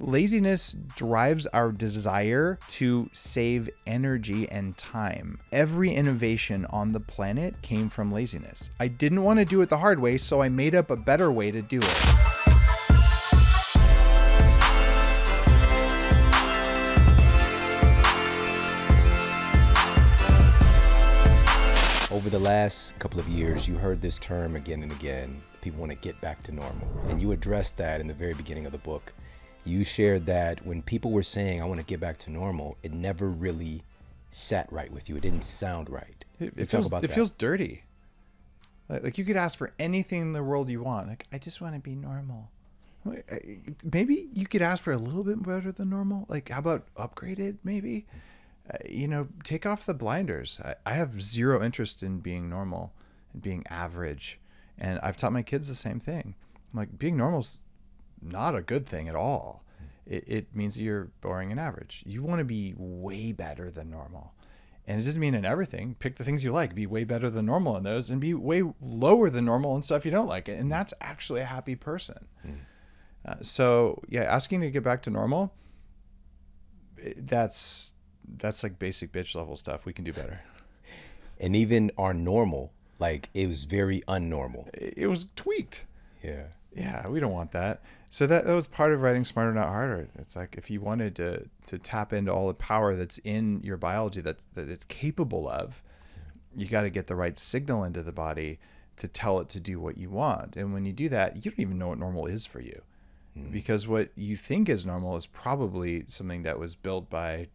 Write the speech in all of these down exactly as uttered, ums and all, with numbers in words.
Laziness drives our desire to save energy and time. Every innovation on the planet came from laziness. I didn't want to do it the hard way, so I made up a better way to do it. Over the last couple of years, you heard this term again and again. People want to get back to normal. And you addressed that in the very beginning of the book. You shared that when people were saying, I want to get back to normal, it never really sat right with you. It didn't sound right. It, it, feels, about it feels dirty. Like, like you could ask for anything in the world you want. Like, I just want to be normal. Maybe you could ask for a little bit better than normal. Like, how about upgraded, maybe? Uh, you know, take off the blinders. I, I have zero interest in being normal and being average. And I've taught my kids the same thing. I'm like, being normal's not a good thing at all. It, it means you're boring and average. You want to be way better than normal. And it doesn't mean in everything. Pick the things you like, be way better than normal in those, and be way lower than normal in stuff you don't like. And that's actually a happy person. Mm. Uh, so yeah, asking to get back to normal, that's, that's like basic bitch level stuff. We can do better. And even our normal, like it was very unnormal. It was tweaked. Yeah. Yeah. We don't want that. So that, that was part of writing Smarter Not Harder. It's like, if you wanted to, to tap into all the power that's in your biology that, that it's capable of, you got to get the right signal into the body to tell it to do what you want. And when you do that, you don't even know what normal is for you. Because what you think is normal is probably something that was built by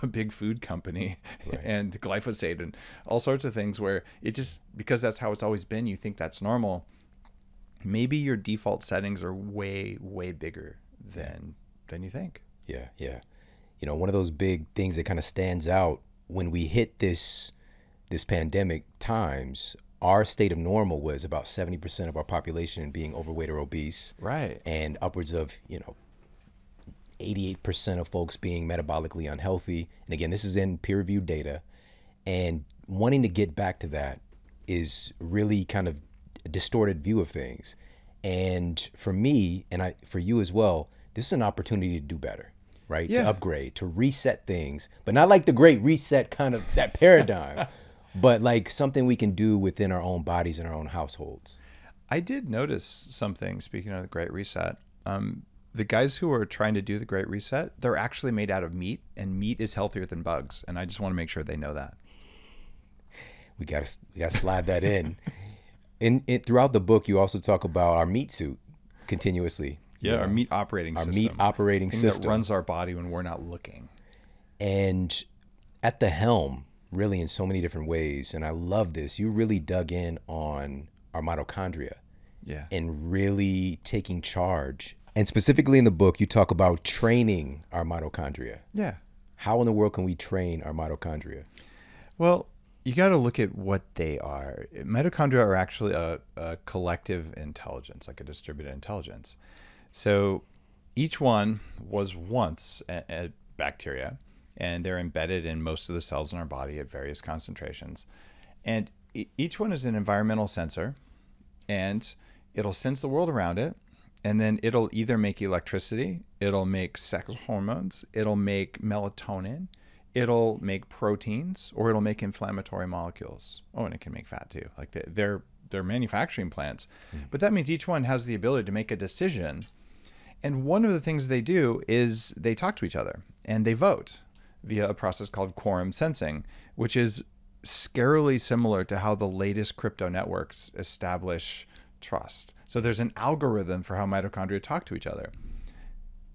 a big food company, right? And glyphosate and all sorts of things where it just, because that's how it's always been, you think that's normal. Maybe your default settings are way, way bigger than, than you think. Yeah, yeah. You know, one of those big things that kind of stands out when we hit this, this pandemic times, our state of normal was about seventy percent of our population being overweight or obese. Right. And upwards of, you know, eighty-eight percent of folks being metabolically unhealthy. And again, this is in peer-reviewed data. And wanting to get back to that is really kind of a distorted view of things. And for me, and I, for you as well, this is an opportunity to do better, right? Yeah. To upgrade, to reset things, but not like the Great Reset kind of that paradigm. But like something we can do within our own bodies and our own households. I did notice something, speaking of the Great Reset. Um, the guys who are trying to do the Great Reset, they're actually made out of meat, and meat is healthier than bugs. And I just want to make sure they know that. We got to we got to slide that in. in, in. Throughout the book, you also talk about our meat suit continuously. Yeah, you know, our meat operating our system. Our meat operating the thing system. that runs our body when we're not looking. And at the helm, really in so many different ways. And I love this. You really dug in on our mitochondria, yeah, and really taking charge. And specifically in the book, you talk about training our mitochondria. Yeah. How in the world can we train our mitochondria? Well, you got to look at what they are. Mitochondria are actually a, a collective intelligence, like a distributed intelligence. So each one was once a, a bacteria, and they're embedded in most of the cells in our body at various concentrations. And e each one is an environmental sensor, and it'll sense the world around it, and then it'll either make electricity, it'll make sex hormones, it'll make melatonin, it'll make proteins, or it'll make inflammatory molecules. Oh, and it can make fat too. Like they're, they're manufacturing plants. Mm-hmm. But that means each one has the ability to make a decision. And one of the things they do is they talk to each other and they vote via a process called quorum sensing, which is scarily similar to how the latest crypto networks establish trust. So there's an algorithm for how mitochondria talk to each other.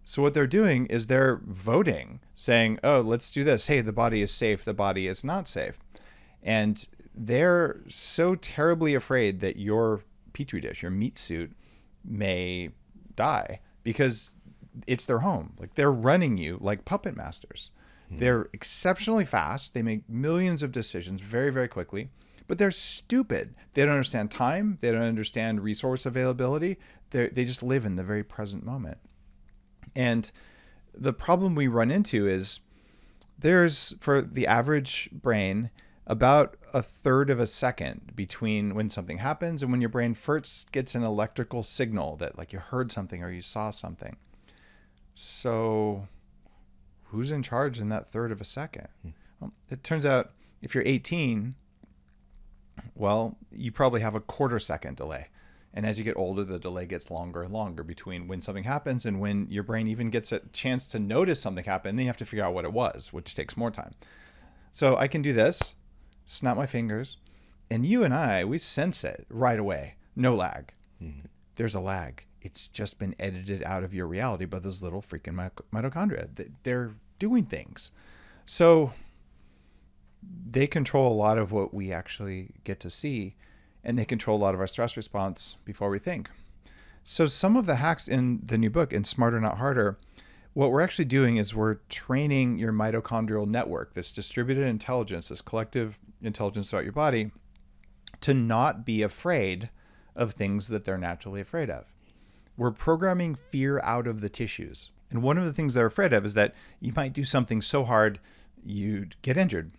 So what they're doing is they're voting, saying, oh, let's do this. Hey, the body is safe. The body is not safe. And they're so terribly afraid that your petri dish, your meat suit, may die because it's their home. Like they're running you like puppet masters. They're exceptionally fast. They make millions of decisions very, very quickly, but they're stupid. They don't understand time. They don't understand resource availability. They're, they just live in the very present moment. And the problem we run into is there's, for the average brain, about a third of a second between when something happens and when your brain first gets an electrical signal that like you heard something or you saw something. So who's in charge in that third of a second? Hmm. Well, it turns out if you're eighteen, well, you probably have a quarter second delay. And as you get older, the delay gets longer and longer between when something happens and when your brain even gets a chance to notice something happen. Then you have to figure out what it was, which takes more time. So I can do this, snap my fingers, and you and I, we sense it right away. No lag. Mm-hmm. There's a lag. It's just been edited out of your reality by those little freaking mitochondria. They're doing things. So they control a lot of what we actually get to see, and they control a lot of our stress response before we think. So some of the hacks in the new book, in Smarter Not Harder, what we're actually doing is we're training your mitochondrial network, this distributed intelligence, this collective intelligence throughout your body, to not be afraid of things that they're naturally afraid of. We're programming fear out of the tissues. And one of the things they're afraid of is that you might do something so hard you'd get injured.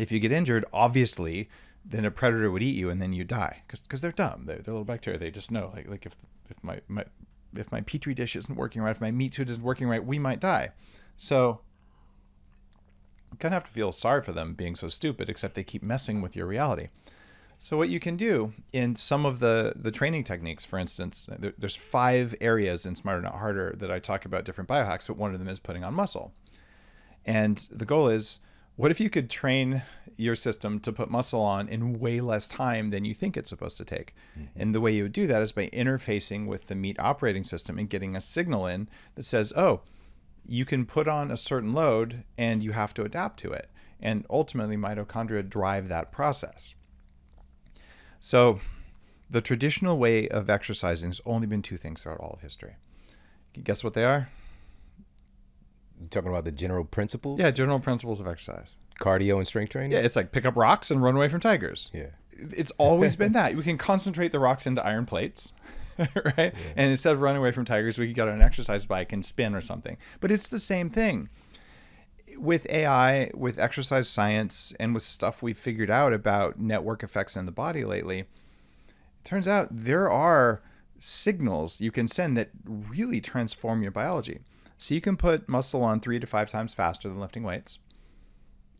If you get injured, obviously, then a predator would eat you and then you die, because they're dumb. They're, they're little bacteria. They just know, like, like if, if, my, my, if my Petri dish isn't working right, if my meat suit isn't working right, we might die. So you kind of have to feel sorry for them being so stupid, except they keep messing with your reality. So what you can do in some of the, the training techniques, for instance, there, there's five areas in Smarter Not Harder that I talk about different biohacks, but one of them is putting on muscle. And the goal is, what if you could train your system to put muscle on in way less time than you think it's supposed to take? Mm-hmm. And the way you would do that is by interfacing with the meat operating system and getting a signal in that says, oh, you can put on a certain load and you have to adapt to it. And ultimately, mitochondria drive that process. So the traditional way of exercising has only been two things throughout all of history. Guess what they are? You're talking about the general principles? Yeah, general principles of exercise. Cardio and strength training? Yeah, it's like pick up rocks and run away from tigers. Yeah. It's always been that. We can concentrate the rocks into iron plates, right? Yeah. And instead of running away from tigers, we could get on an exercise bike and spin or something. But it's the same thing. With A I, with exercise science, and with stuff we've figured out about network effects in the body lately, it turns out there are signals you can send that really transform your biology. So you can put muscle on three to five times faster than lifting weights.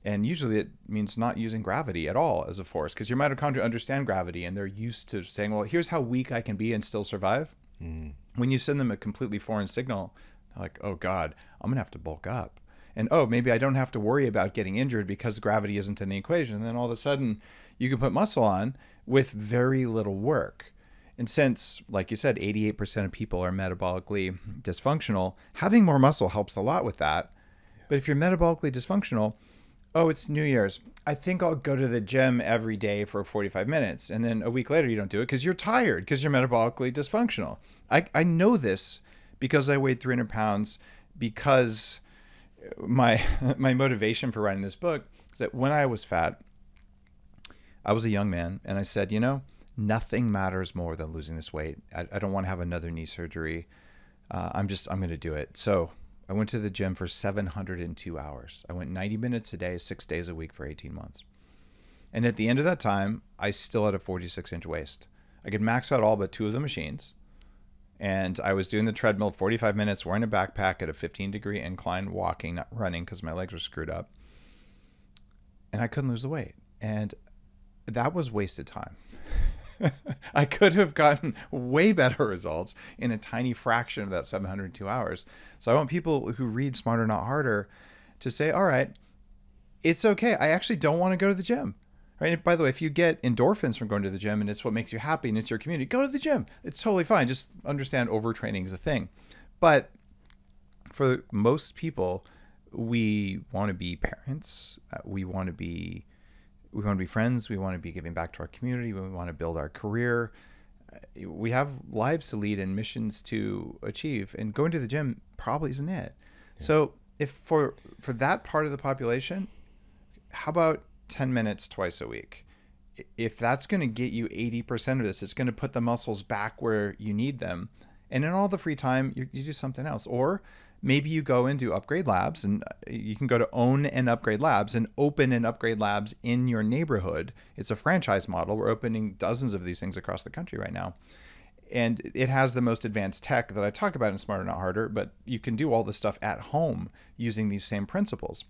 And usually it means not using gravity at all as a force, because your mitochondria understand gravity and they're used to saying, well, here's how weak I can be and still survive. Mm. When you send them a completely foreign signal, they're like, oh God, I'm gonna have to bulk up. And oh, maybe I don't have to worry about getting injured because gravity isn't in the equation. And then all of a sudden you can put muscle on with very little work. And since, like you said, eighty-eight percent of people are metabolically dysfunctional, having more muscle helps a lot with that. Yeah. But if you're metabolically dysfunctional, oh, it's New Year's. I think I'll go to the gym every day for forty-five minutes. And then a week later, you don't do it because you're tired, because you're metabolically dysfunctional. I, I know this because I weighed three hundred pounds, because my my motivation for writing this book is that when I was fat, I was a young man, and I said, you know, nothing matters more than losing this weight. I, I don't want to have another knee surgery. Uh, I'm just, I'm going to do it. So I went to the gym for seven hundred two hours. I went ninety minutes a day, six days a week for eighteen months. And at the end of that time, I still had a forty-six inch waist. I could max out all but two of the machines. And I was doing the treadmill forty-five minutes, wearing a backpack at a fifteen degree incline, walking, not running, because my legs were screwed up. And I couldn't lose the weight. And that was wasted time. I could have gotten way better results in a tiny fraction of that seven hundred two hours. So I want people who read Smarter Not Harder to say, all right, it's okay. I actually don't want to go to the gym. Right? And by the way, if you get endorphins from going to the gym and it's what makes you happy and it's your community, go to the gym. It's totally fine. Just understand overtraining is a thing. But for most people, we want to be parents. We want to be We want to be friends. We want to be giving back to our community. We want to build our career. We have lives to lead and missions to achieve, and going to the gym probably isn't it. Yeah. So if for, for that part of the population, how about ten minutes twice a week? If that's going to get you eighty percent of this, it's going to put the muscles back where you need them. And in all the free time, you, you do something else. Or maybe you go and do Upgrade Labs, and you can go to own and Upgrade Labs and open an Upgrade Labs in your neighborhood. It's a franchise model. We're opening dozens of these things across the country right now. And it has the most advanced tech that I talk about in Smarter Not Harder, but you can do all this stuff at home using these same principles.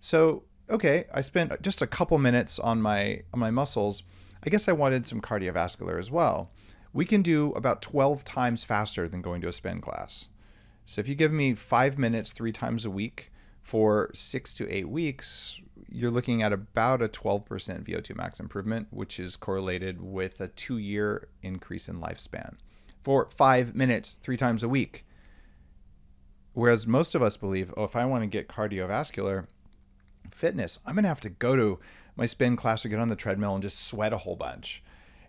So, okay, I spent just a couple minutes on my, on my muscles. I guess I wanted some cardiovascular as well. We can do about twelve times faster than going to a spin class. So if you give me five minutes three times a week for six to eight weeks, you're looking at about a twelve percent V O two max improvement, which is correlated with a two year increase in lifespan for five minutes three times a week. Whereas most of us believe, oh, if I want to get cardiovascular fitness, I'm going to have to go to my spin class or get on the treadmill and just sweat a whole bunch.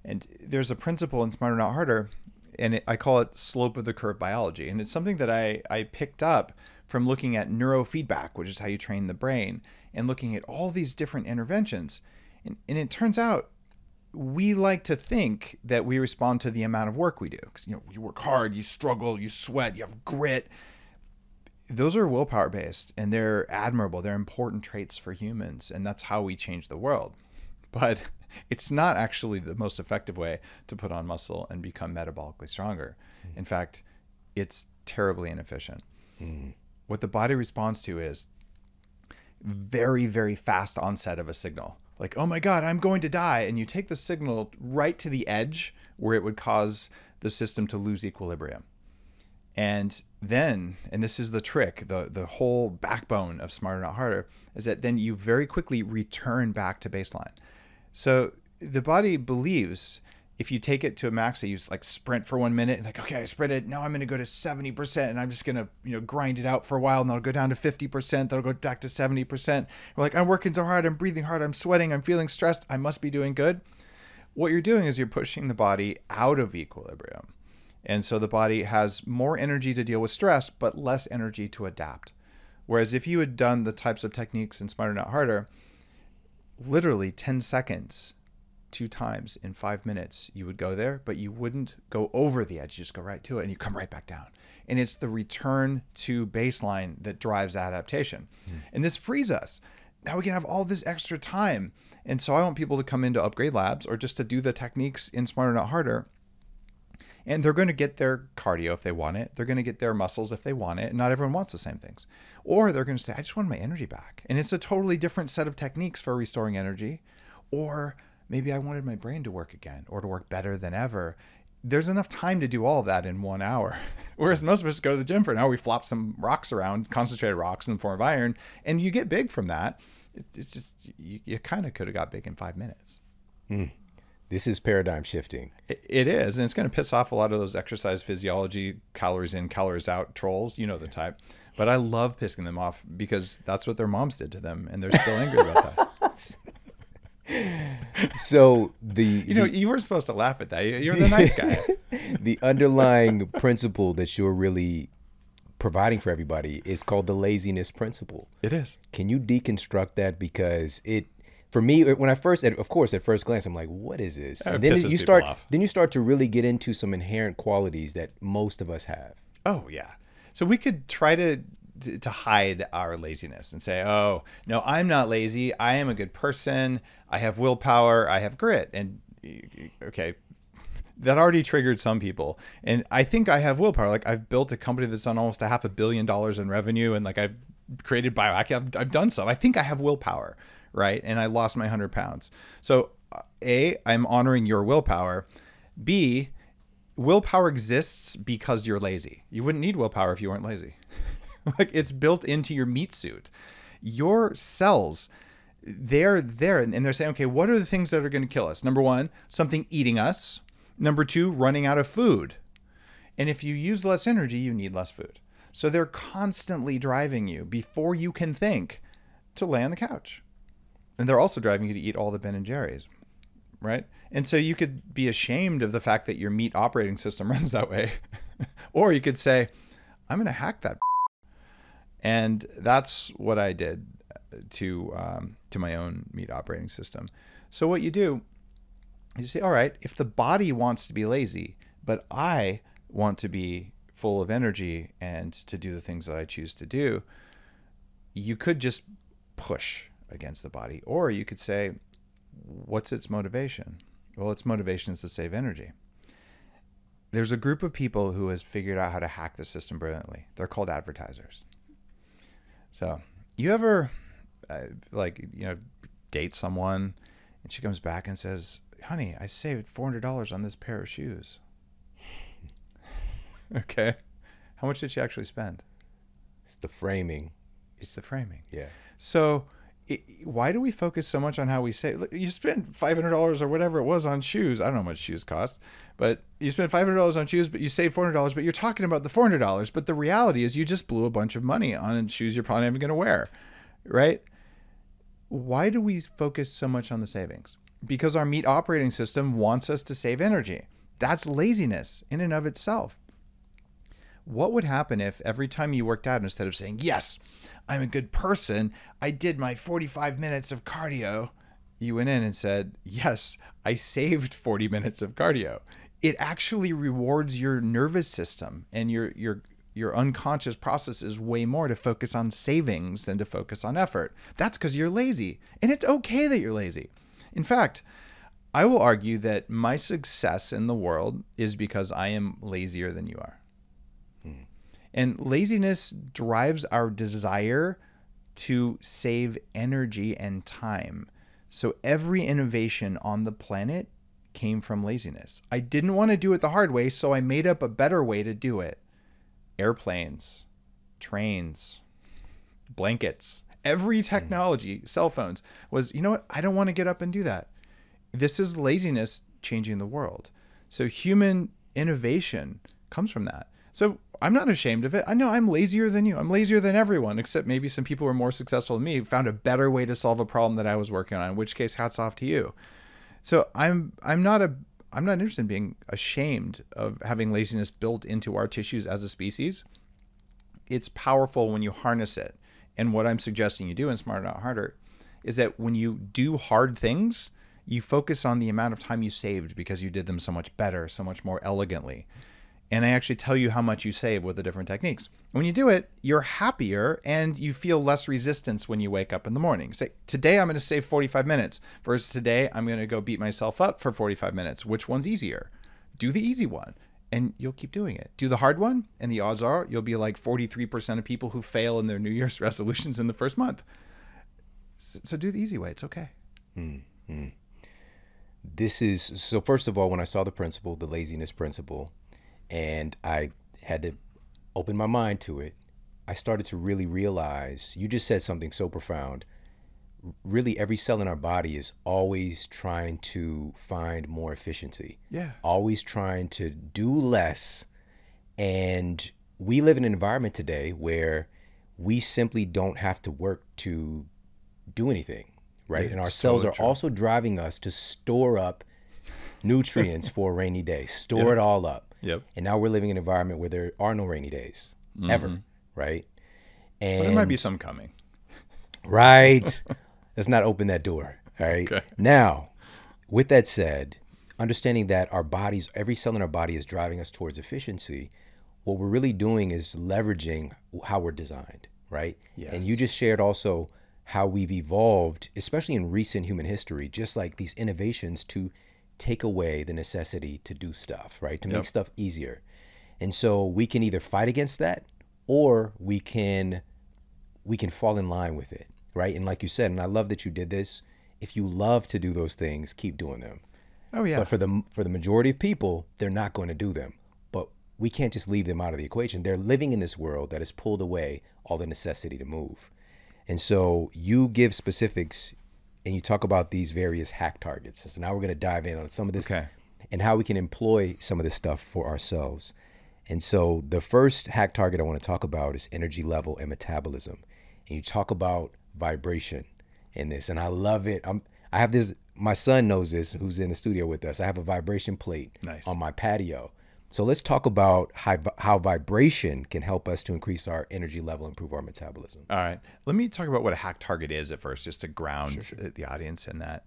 And there's a principle in Smarter Not Harder, and it, I call it slope of the curve biology. And it's something that I, I picked up from looking at neurofeedback, which is how you train the brain, and looking at all these different interventions. And, and it turns out we like to think that we respond to the amount of work we do. Because, you know, you work hard, you struggle, you sweat, you have grit. Those are willpower based, and they're admirable. They're important traits for humans, and that's how we change the world. But it's not actually the most effective way to put on muscle and become metabolically stronger. Mm. In fact, it's terribly inefficient. Mm. What the body responds to is very, very fast onset of a signal. Like, oh my God, I'm going to die. And you take the signal right to the edge where it would cause the system to lose equilibrium. And then, and this is the trick, the, the whole backbone of Smarter Not Harder, is that then you very quickly return back to baseline. So the body believes if you take it to a max, they use like sprint for one minute, like, okay, I sprinted, now I'm gonna go to seventy percent and I'm just gonna, you know, grind it out for a while, and that'll go down to fifty percent, that'll go back to seventy percent. We're like, I'm working so hard, I'm breathing hard, I'm sweating, I'm feeling stressed, I must be doing good. What you're doing is you're pushing the body out of equilibrium. And so the body has more energy to deal with stress, but less energy to adapt. Whereas if you had done the types of techniques in Smarter Not Harder, literally ten seconds, two times in five minutes, you would go there, but you wouldn't go over the edge. You just go right to it and you come right back down. And it's the return to baseline that drives adaptation. Mm. And this frees us. Now we can have all this extra time. And so I want people to come into Upgrade Labs or just to do the techniques in Smarter Not Harder. And they're going to get their cardio if they want it. They're going to get their muscles if they want it. Not everyone wants the same things. Or they're going to say, I just want my energy back. And it's a totally different set of techniques for restoring energy. Or maybe I wanted my brain to work again or to work better than ever. There's enough time to do all of that in one hour. Whereas most of us go to the gym for an hour, we flop some rocks around, concentrated rocks in the form of iron, and you get big from that. It's just, you, you kind of could have got big in five minutes. Mm. This is paradigm shifting. It is, and it's going to piss off a lot of those exercise physiology, calories in, calories out trolls. You know the type. But I love pissing them off because that's what their moms did to them, and they're still angry about that. So the you know the, you weren't supposed to laugh at that. You're the nice guy. The underlying principle that you're really providing for everybody is called the laziness principle. It is. Can you deconstruct that? Because it. For me, when I first, of course, at first glance, I'm like, what is this? And then you start, then you start to really get into some inherent qualities that most of us have. Oh, yeah. So we could try to to hide our laziness and say, oh, no, I'm not lazy. I am a good person. I have willpower. I have grit. And okay, that already triggered some people. And I think I have willpower. Like, I've built a company that's on almost a half a billion dollars in revenue. And like, I've created biohack. I've, I've done some. I think I have willpower. Right? And I lost my one hundred pounds. So A, I'm honoring your willpower. B, willpower exists because you're lazy. You wouldn't need willpower if you weren't lazy. Like, it's built into your meat suit. Your cells, they're there and they're saying, okay, what are the things that are going to kill us? Number one, something eating us. Number two, running out of food. And if you use less energy, you need less food. So they're constantly driving you before you can think to lay on the couch. And they're also driving you to eat all the Ben and Jerry's, right? And so you could be ashamed of the fact that your meat operating system runs that way. Or you could say, I'm going to hack that. And that's what I did to, um, to my own meat operating system. So what you do is you say, all right, if the body wants to be lazy, but I want to be full of energy and to do the things that I choose to do, you could just push against the body. Or you could say, what's its motivation? Well, its motivation is to save energy. There's a group of people who has figured out how to hack the system brilliantly. They're called advertisers. So you ever uh, like, you know, date someone and she comes back and says, honey, I saved four hundred dollars on this pair of shoes. Okay. How much did she actually spend? It's the framing. It's the framing. Yeah. So it, why do we focus so much on how we save? You spend five hundred dollars or whatever it was on shoes. I don't know how much shoes cost, but you spend five hundred dollars on shoes, but you save four hundred dollars, but you're talking about the four hundred dollars. But the reality is you just blew a bunch of money on shoes you're probably not even going to wear, right? Why do we focus so much on the savings? Because our meat operating system wants us to save energy. That's laziness in and of itself. What would happen if every time you worked out, instead of saying, yes, I'm a good person, I did my forty-five minutes of cardio, you went in and said, yes, I saved forty minutes of cardio. It actually rewards your nervous system and your, your, your unconscious processes way more to focus on savings than to focus on effort. That's because you're lazy, and it's okay that you're lazy. In fact, I will argue that my success in the world is because I am lazier than you are. And laziness drives our desire to save energy and time. So every innovation on the planet came from laziness. I didn't want to do it the hard way, so I made up a better way to do it. Airplanes, trains, blankets, every technology, mm. cell phones was, you know what? I don't want to get up and do that. This is laziness changing the world. So human innovation comes from that. So I'm not ashamed of it. I know I'm lazier than you. I'm lazier than everyone, except maybe some people who are more successful than me found a better way to solve a problem that I was working on, in which case hats off to you. So I'm I'm not a I'm not interested in being ashamed of having laziness built into our tissues as a species. It's powerful when you harness it. And what I'm suggesting you do in Smarter Not Harder is that when you do hard things, you focus on the amount of time you saved because you did them so much better, so much more elegantly. And I actually tell you how much you save with the different techniques. When you do it, you're happier and you feel less resistance when you wake up in the morning. Say, today I'm going to save forty-five minutes versus today I'm going to go beat myself up for forty-five minutes. Which one's easier? Do the easy one and you'll keep doing it. Do the hard one and the odds are you'll be like forty-three percent of people who fail in their New Year's resolutions in the first month. So, so do the easy way. It's okay. Mm-hmm. This is, so first of all, when I saw the principle, the laziness principle, and I had to open my mind to it, I started to really realize, you just said something so profound. Really, every cell in our body is always trying to find more efficiency. Yeah. Always trying to do less. And we live in an environment today where we simply don't have to work to do anything, right? Dude, and our so cells true. are also driving us to store up nutrients for a rainy day, store yeah. it all up. Yep. And now we're living in an environment where there are no rainy days, mm-hmm. ever, right? And well, there might be some coming. Right. Let's not open that door, all right? Okay. Now, with that said, understanding that our bodies, every cell in our body is driving us towards efficiency, what we're really doing is leveraging how we're designed, right? Yes. And you just shared also how we've evolved, especially in recent human history, just like these innovations to take away the necessity to do stuff, right? To yep. make stuff easier. And so we can either fight against that or we can we can fall in line with it, right? And like you said, and I love that you did this, if you love to do those things, keep doing them. Oh yeah. But for the for the majority of people, they're not going to do them. But we can't just leave them out of the equation. They're living in this world that has pulled away all the necessity to move. And so you give specifics and you talk about these various hack targets. So now we're going to dive in on some of this okay. and how we can employ some of this stuff for ourselves. And so the first hack target I want to talk about is energy level and metabolism. And you talk about vibration in this, and I love it. I'm, I have this, my son knows this, who's in the studio with us. I have a vibration plate nice. on my patio. So let's talk about how, how vibration can help us to increase our energy level, improve our metabolism. All right. Let me talk about what a hack target is at first, just to ground sure, sure. the audience in that.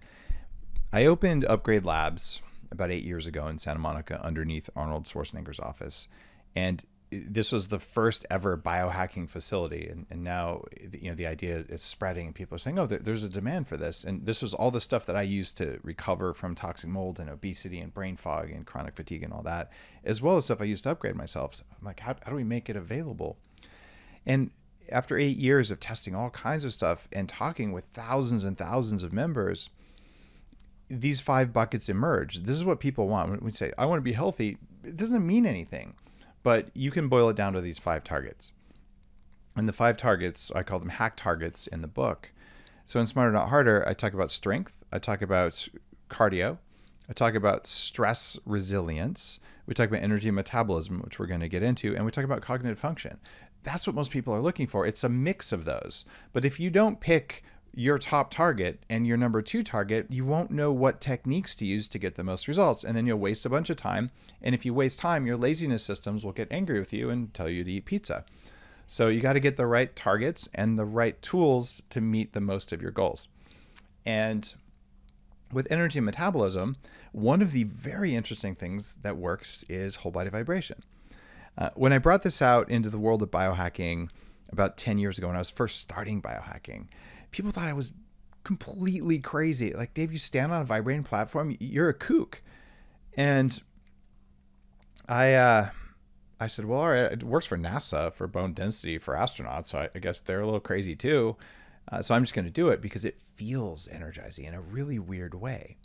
I opened Upgrade Labs about eight years ago in Santa Monica underneath Arnold Schwarzenegger's office. And this was the first ever biohacking facility, and, and now you know the idea is spreading, and people are saying, "Oh, there, there's a demand for this." And this was all the stuff that I used to recover from toxic mold and obesity and brain fog and chronic fatigue and all that, as well as stuff I used to upgrade myself. So I'm like, how, how do we make it available? And after eight years of testing all kinds of stuff and talking with thousands and thousands of members, these five buckets emerge. This is what people want. When we say, "I want to be healthy," it doesn't mean anything. But you can boil it down to these five targets. And the five targets, I call them hack targets in the book. So in Smarter Not Harder, I talk about strength. I talk about cardio. I talk about stress resilience. We talk about energy metabolism, which we're going to get into. And we talk about cognitive function. That's what most people are looking for. It's a mix of those. But if you don't pick your top target and your number two target, you won't know what techniques to use to get the most results. And then you'll waste a bunch of time. And if you waste time, your laziness systems will get angry with you and tell you to eat pizza. So you got to get the right targets and the right tools to meet the most of your goals. And with energy metabolism, one of the very interesting things that works is whole body vibration. Uh, when I brought this out into the world of biohacking about ten years ago, when I was first starting biohacking, people thought I was completely crazy. Like, Dave, you stand on a vibrating platform, you're a kook. And I uh, I said, well, all right, it works for NASA, for bone density, for astronauts. So I, I guess they're a little crazy too. Uh, so I'm just going to do it because it feels energizing in a really weird way.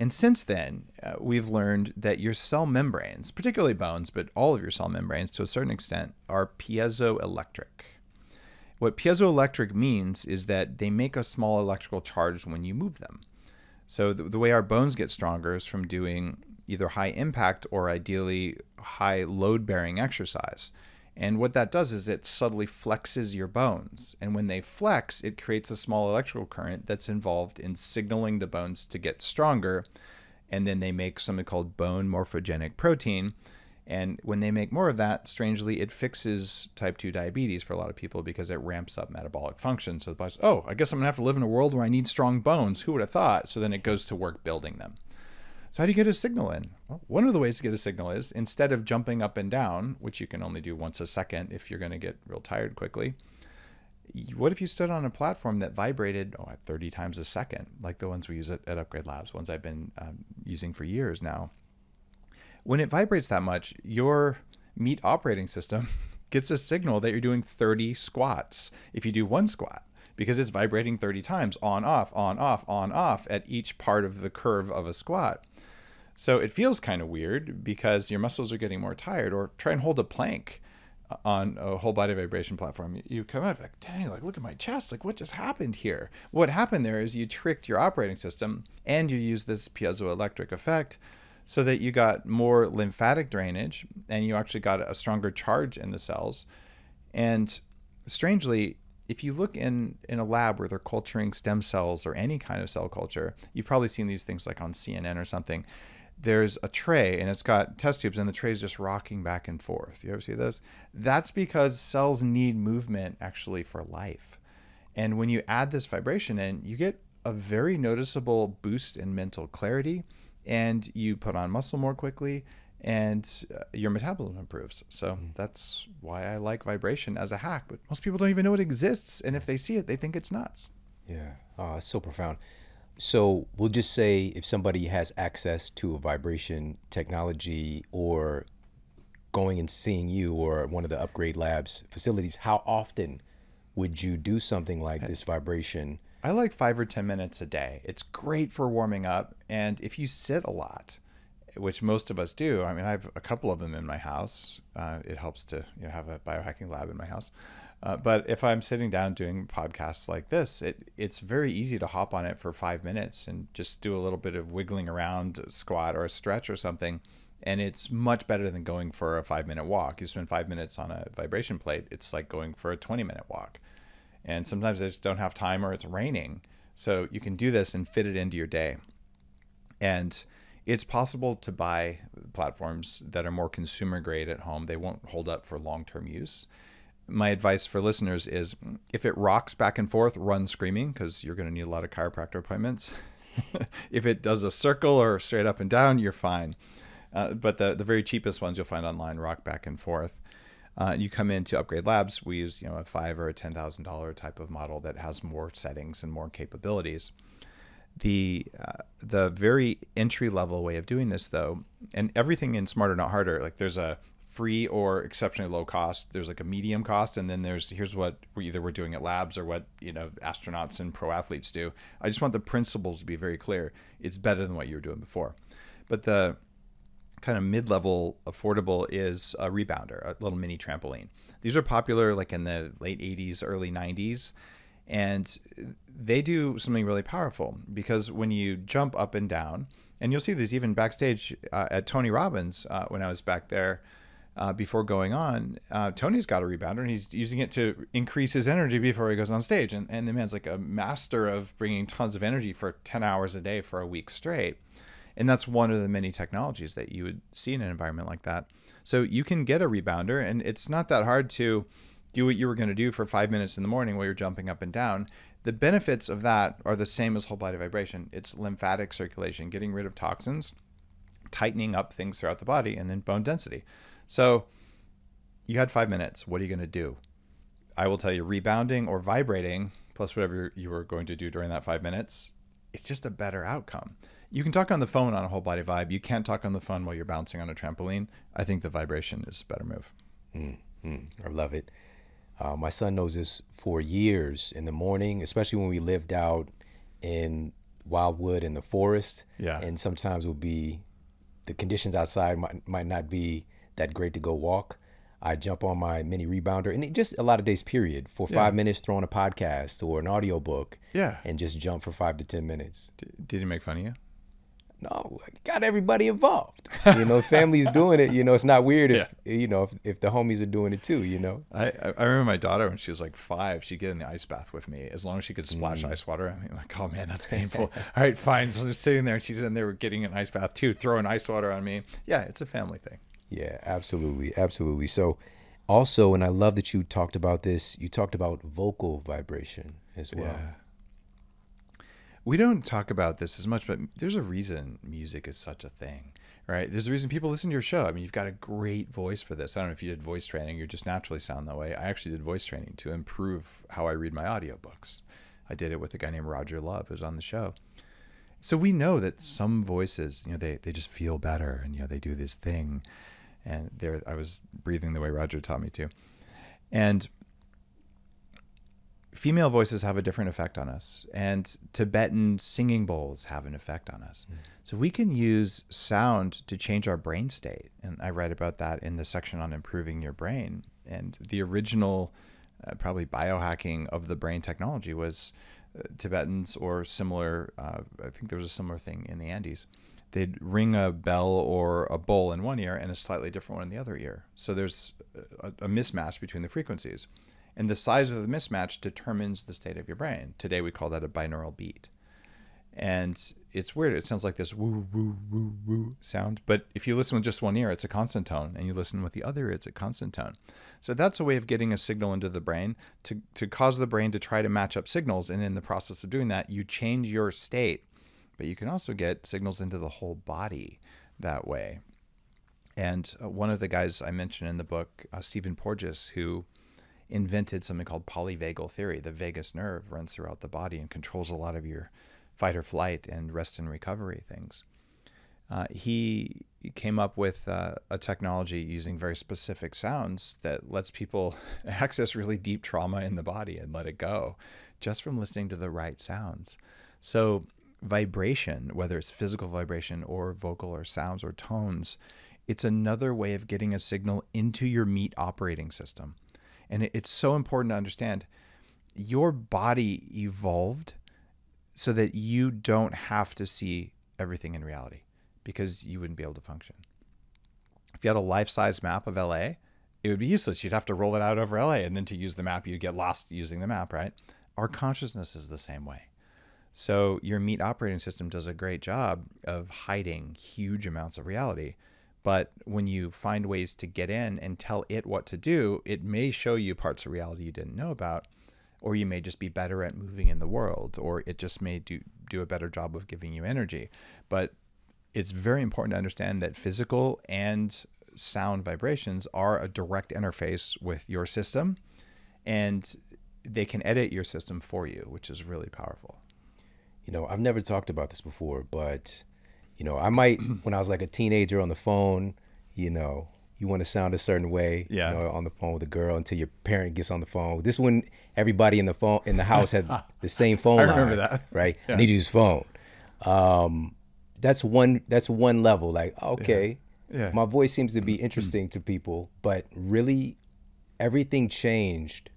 And since then, uh, we've learned that your cell membranes, particularly bones, but all of your cell membranes to a certain extent, are piezoelectric. What piezoelectric means is that they make a small electrical charge when you move them. So the, the way our bones get stronger is from doing either high impact or ideally high load bearing exercise. And what that does is it subtly flexes your bones. And when they flex, it creates a small electrical current that's involved in signaling the bones to get stronger. And then they make something called bone morphogenic protein. And when they make more of that, strangely, it fixes type two diabetes for a lot of people because it ramps up metabolic function. So the body's, oh, I guess I'm going to have to live in a world where I need strong bones. Who would have thought? So then it goes to work building them. So how do you get a signal in? Well, one of the ways to get a signal is, instead of jumping up and down, which you can only do once a second if you're going to get real tired quickly, what if you stood on a platform that vibrated oh, at thirty times a second, like the ones we use at, at Upgrade Labs, ones I've been um, using for years now? When it vibrates that much, your meat operating system gets a signal that you're doing thirty squats if you do one squat, because it's vibrating thirty times on, off, on, off, on, off at each part of the curve of a squat. So it feels kind of weird because your muscles are getting more tired. Or try and hold a plank on a whole body vibration platform. You come up like, dang, like, look at my chest. Like, what just happened here? What happened there is you tricked your operating system and you use this piezoelectric effect so that you got more lymphatic drainage and you actually got a stronger charge in the cells. And strangely, if you look in, in a lab where they're culturing stem cells or any kind of cell culture, you've probably seen these things like on C N N or something. There's a tray and it's got test tubes and the tray's just rocking back and forth. You ever see those? That's because cells need movement actually for life. And when you add this vibration in, you get a very noticeable boost in mental clarity, and you put on muscle more quickly, and uh, your metabolism improves. So mm. that's why I like vibration as a hack, but most people don't even know it exists. And if they see it, they think it's nuts. Yeah, oh, that's so profound. So we'll just say if somebody has access to a vibration technology or going and seeing you or one of the Upgrade Labs facilities, how often would you do something like this vibration? I like five or ten minutes a day. It's great for warming up. And if you sit a lot, which most of us do, I mean, I have a couple of them in my house. Uh, it helps to you know, have a biohacking lab in my house. Uh, but if I'm sitting down doing podcasts like this, it, it's very easy to hop on it for five minutes and just do a little bit of wiggling around, a squat or a stretch or something. And it's much better than going for a five minute walk. You spend five minutes on a vibration plate. It's like going for a twenty minute walk. And sometimes I just don't have time or it's raining. So you can do this and fit it into your day. And it's possible to buy platforms that are more consumer grade at home. They won't hold up for long-term use. My advice for listeners is if it rocks back and forth, run screaming, because you're going to need a lot of chiropractor appointments. If it does a circle or straight up and down, you're fine. Uh, but the, the very cheapest ones you'll find online rock back and forth. Uh, you come into Upgrade Labs, we use you know a five or a ten thousand dollar type of model that has more settings and more capabilities. The uh, the very entry level way of doing this though, and everything in Smarter Not Harder, like there's a free or exceptionally low cost, there's like a medium cost, and then there's here's what we either we're doing at labs or what you know astronauts and pro athletes do. I just want the principles to be very clear. It's better than what you were doing before, but the kind of mid-level affordable is a rebounder, a little mini trampoline. These are popular like in the late eighties, early nineties, and they do something really powerful because when you jump up and down, and you'll see this even backstage uh, at Tony Robbins uh, when I was back there uh, before going on, uh, Tony's got a rebounder and he's using it to increase his energy before he goes on stage. And, and the man's like a master of bringing tons of energy for ten hours a day for a week straight. And that's one of the many technologies that you would see in an environment like that. So you can get a rebounder, and it's not that hard to do what you were going to do for five minutes in the morning while you're jumping up and down. The benefits of that are the same as whole body vibration. It's lymphatic circulation, getting rid of toxins, tightening up things throughout the body, and then bone density. So you had five minutes. What are you going to do? I will tell you, rebounding or vibrating, plus whatever you were going to do during that five minutes, it's just a better outcome. You can talk on the phone on a whole body vibe. You can't talk on the phone while you're bouncing on a trampoline. I think the vibration is a better move. Mm-hmm. I love it. Uh, my son knows this for years in the morning, especially when we lived out in Wildwood in the forest. Yeah. And sometimes it would be, the conditions outside might, might not be that great to go walk. I jump on my mini rebounder, and it just a lot of days period for five yeah. minutes, throw on a podcast or an audio book yeah. and just jump for five to ten minutes. D did he make fun of you? No, got everybody involved. You know, family's doing it. You know, it's not weird if yeah. you know if, if the homies are doing it too. You know, I I remember my daughter when she was like five, she'd get in the ice bath with me as long as she could splash mm. ice water. I'm like, oh man, that's painful. All right, fine. So I'm just sitting there, and she's in there getting an ice bath too, throwing ice water on me. Yeah, it's a family thing. Yeah, absolutely, absolutely. So, also, and I love that you talked about this. You talked about vocal vibration as well. Yeah. We don't talk about this as much, but there's a reason music is such a thing, right? There's a reason people listen to your show. I mean, you've got a great voice for this. I don't know if you did voice training, you just naturally sound that way. I actually did voice training to improve how I read my audiobooks. I did it with a guy named Roger Love, who's on the show. So we know that some voices, you know, they, they just feel better and, you know, they do this thing. And there, I was breathing the way Roger taught me to. And female voices have a different effect on us, and Tibetan singing bowls have an effect on us. Mm. So we can use sound to change our brain state. And I write about that in the section on improving your brain. And the original uh, probably biohacking of the brain technology was uh, Tibetans or similar. Uh, I think there was a similar thing in the Andes. They'd ring a bell or a bowl in one ear and a slightly different one in the other ear. So there's a, a mismatch between the frequencies. And the size of the mismatch determines the state of your brain. Today we call that a binaural beat. And it's weird. It sounds like this woo, woo, woo, woo sound. But if you listen with just one ear, it's a constant tone. And you listen with the other, it's a constant tone. So that's a way of getting a signal into the brain to, to cause the brain to try to match up signals. And in the process of doing that, you change your state. But you can also get signals into the whole body that way. And one of the guys I mentioned in the book, uh, Stephen Porges, who invented something called polyvagal theory. The vagus nerve runs throughout the body and controls a lot of your fight or flight and rest and recovery things. Uh, he came up with uh, a technology using very specific sounds that lets people access really deep trauma in the body and let it go just from listening to the right sounds. So vibration, whether it's physical vibration or vocal or sounds or tones, it's another way of getting a signal into your meat operating system. And it's so important to understand your body evolved so that you don't have to see everything in reality, because you wouldn't be able to function. If you had a life-size map of L A, it would be useless. You'd have to roll it out over L A, and then to use the map, you'd get lost using the map, right? Our consciousness is the same way. So your meat operating system does a great job of hiding huge amounts of reality. But when you find ways to get in and tell it what to do, it may show you parts of reality you didn't know about, or you may just be better at moving in the world, or it just may do, do a better job of giving you energy. But it's very important to understand that physical and sound vibrations are a direct interface with your system, and they can edit your system for you, which is really powerful. You know, I've never talked about this before, but, you know, I might, when I was like a teenager on the phone, you know, you want to sound a certain way, yeah. you know, on the phone with a girl until your parent gets on the phone. This one, everybody in the phone in the house had the same phone I line. I remember that. Right? Yeah. I need to use phone. Um, that's one, that's one level. Like, okay, yeah. Yeah. my voice seems to be interesting to people, but really everything changed.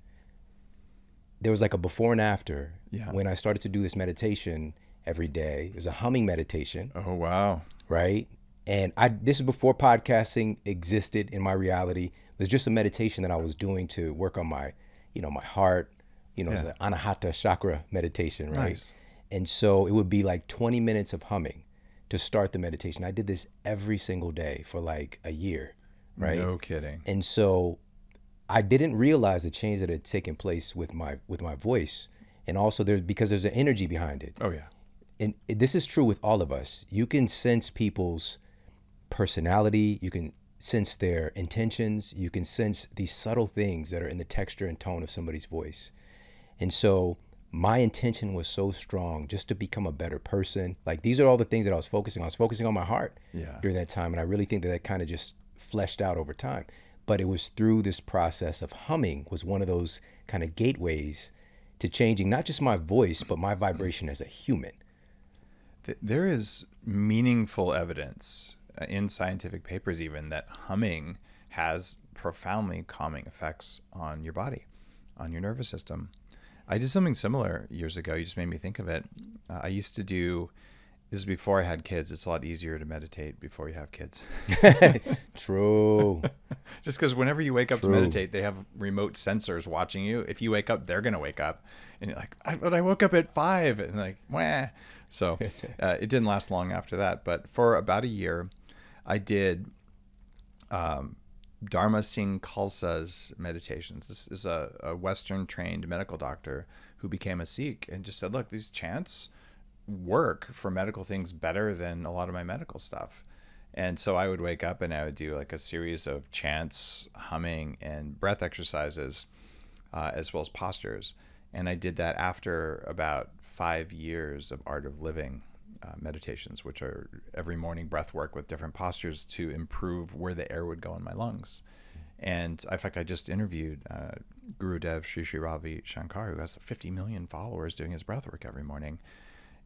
There was like a before and after yeah. when I started to do this meditation every day. It was a humming meditation. Oh, wow. Right? And I, this is before podcasting existed in my reality. It was just a meditation that I was doing to work on my, you know, my heart, you know, yeah. it's an Anahata chakra meditation, right? Nice. And so it would be like twenty minutes of humming to start the meditation. I did this every single day for like a year, right? No kidding. And so I didn't realize the change that had taken place with my with my voice. And also there's, because there's an energy behind it. Oh yeah. And this is true with all of us. You can sense people's personality, you can sense their intentions, you can sense these subtle things that are in the texture and tone of somebody's voice. And so my intention was so strong just to become a better person. Like, these are all the things that I was focusing on. I was focusing on my heart yeah. during that time. And I really think that that kind of just fleshed out over time. But it was through this process of humming was one of those kind of gateways to changing, not just my voice, but my vibration as a human. There is meaningful evidence in scientific papers even that humming has profoundly calming effects on your body, on your nervous system. I did something similar years ago. You just made me think of it. Uh, I used to do, this is before I had kids. It's a lot easier to meditate before you have kids. True. Just because whenever you wake up True. to meditate, they have remote sensors watching you. If you wake up, they're going to wake up. And you're like, I, but I woke up at five. And like, wah. So uh, it didn't last long after that. But for about a year, I did um, Dharma Singh Khalsa's meditations. This is a, a Western-trained medical doctor who became a Sikh and just said, look, these chants work for medical things better than a lot of my medical stuff. And so I would wake up and I would do like a series of chants, humming, and breath exercises, uh, as well as postures. And I did that after about five years of Art of Living Uh, meditations, which are every morning breath work with different postures to improve where the air would go in my lungs. Mm-hmm. And in fact, I just interviewed uh, Gurudev Sri Sri Ravi Shankar, who has fifty million followers doing his breath work every morning.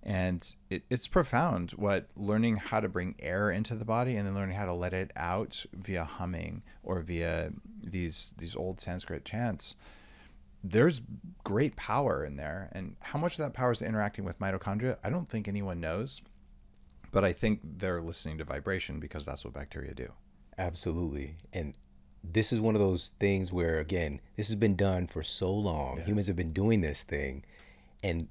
And it, it's profound what learning how to bring air into the body and then learning how to let it out via humming or via these, these old Sanskrit chants. There's great power in there. And how much of that power is interacting with mitochondria? I don't think anyone knows, but I think they're listening to vibration because that's what bacteria do. Absolutely. And this is one of those things where, again, this has been done for so long. Yeah. Humans have been doing this thing, and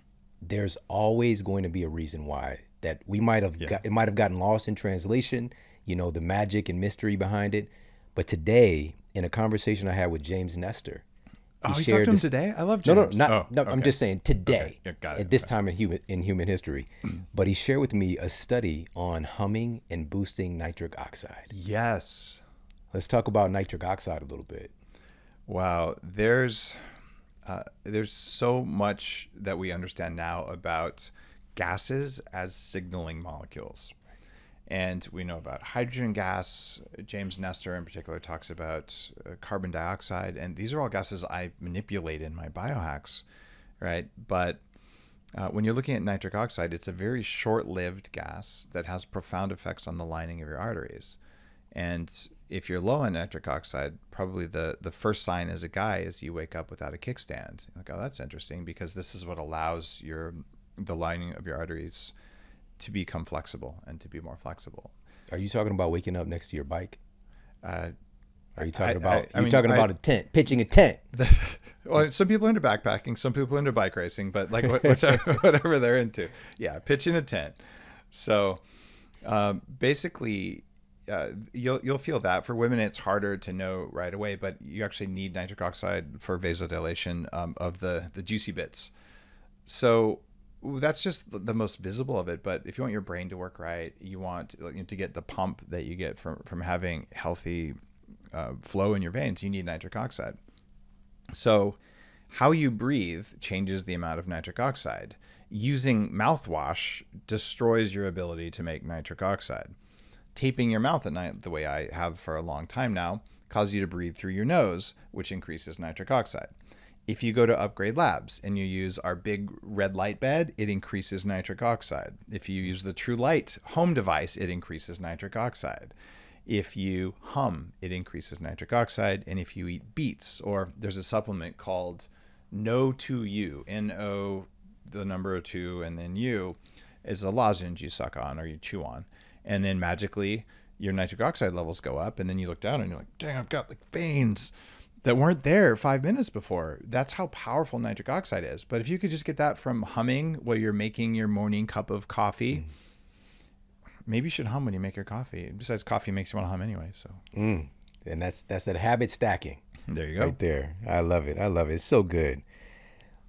there's always going to be a reason why that we might have yeah. got, it might have gotten lost in translation, you know, the magic and mystery behind it. But today, in a conversation I had with James Nestor, He oh, you shared talked to him this, today? I love James. No, no, not, oh, no okay. I'm just saying today, okay. yeah, it, at this okay. time in human, in human history. But he shared with me a study on humming and boosting nitric oxide. Yes. Let's talk about nitric oxide a little bit. Wow. There's, uh, there's so much that we understand now about gases as signaling molecules. And we know about hydrogen gas. James Nestor in particular talks about uh, carbon dioxide. And these are all gases I manipulate in my biohacks, right? But uh, when you're looking at nitric oxide, it's a very short-lived gas that has profound effects on the lining of your arteries. And if you're low on nitric oxide, probably the, the first sign as a guy is you wake up without a kickstand. You're like, oh, that's interesting, because this is what allows your the lining of your arteries to become flexible and to be more flexible. Are you talking about waking up next to your bike? Uh, are you talking I, about, I, I, I you mean, talking I, about a tent, pitching a tent? Well, some people are into backpacking, some people are into bike racing, but like whatever, whatever they're into. Yeah, pitching a tent. So um, basically, uh, you'll, you'll feel that. For women, it's harder to know right away, but you actually need nitric oxide for vasodilation um, of the, the juicy bits. So that's just the most visible of it. But if you want your brain to work right, you want to get the pump that you get from, from having healthy uh, flow in your veins, you need nitric oxide. So how you breathe changes the amount of nitric oxide. Using mouthwash destroys your ability to make nitric oxide. Taping your mouth at night, the way I have for a long time now, causes you to breathe through your nose, which increases nitric oxide. If you go to Upgrade Labs and you use our big red light bed, it increases nitric oxide. If you use the True Light home device, it increases nitric oxide. If you hum, it increases nitric oxide. And if you eat beets, or there's a supplement called No two U, N O, the number two, and then U, is a lozenge you suck on or you chew on. And then magically, your nitric oxide levels go up. And then you look down and you're like, dang, I've got like veins that weren't there five minutes before. That's how powerful nitric oxide is. But if you could just get that from humming while you're making your morning cup of coffee, mm. maybe you should hum when you make your coffee. Besides, coffee makes you want to hum anyway. So, mm. and that's that's that habit stacking. There you go. Right there. I love it. I love it. It's so good.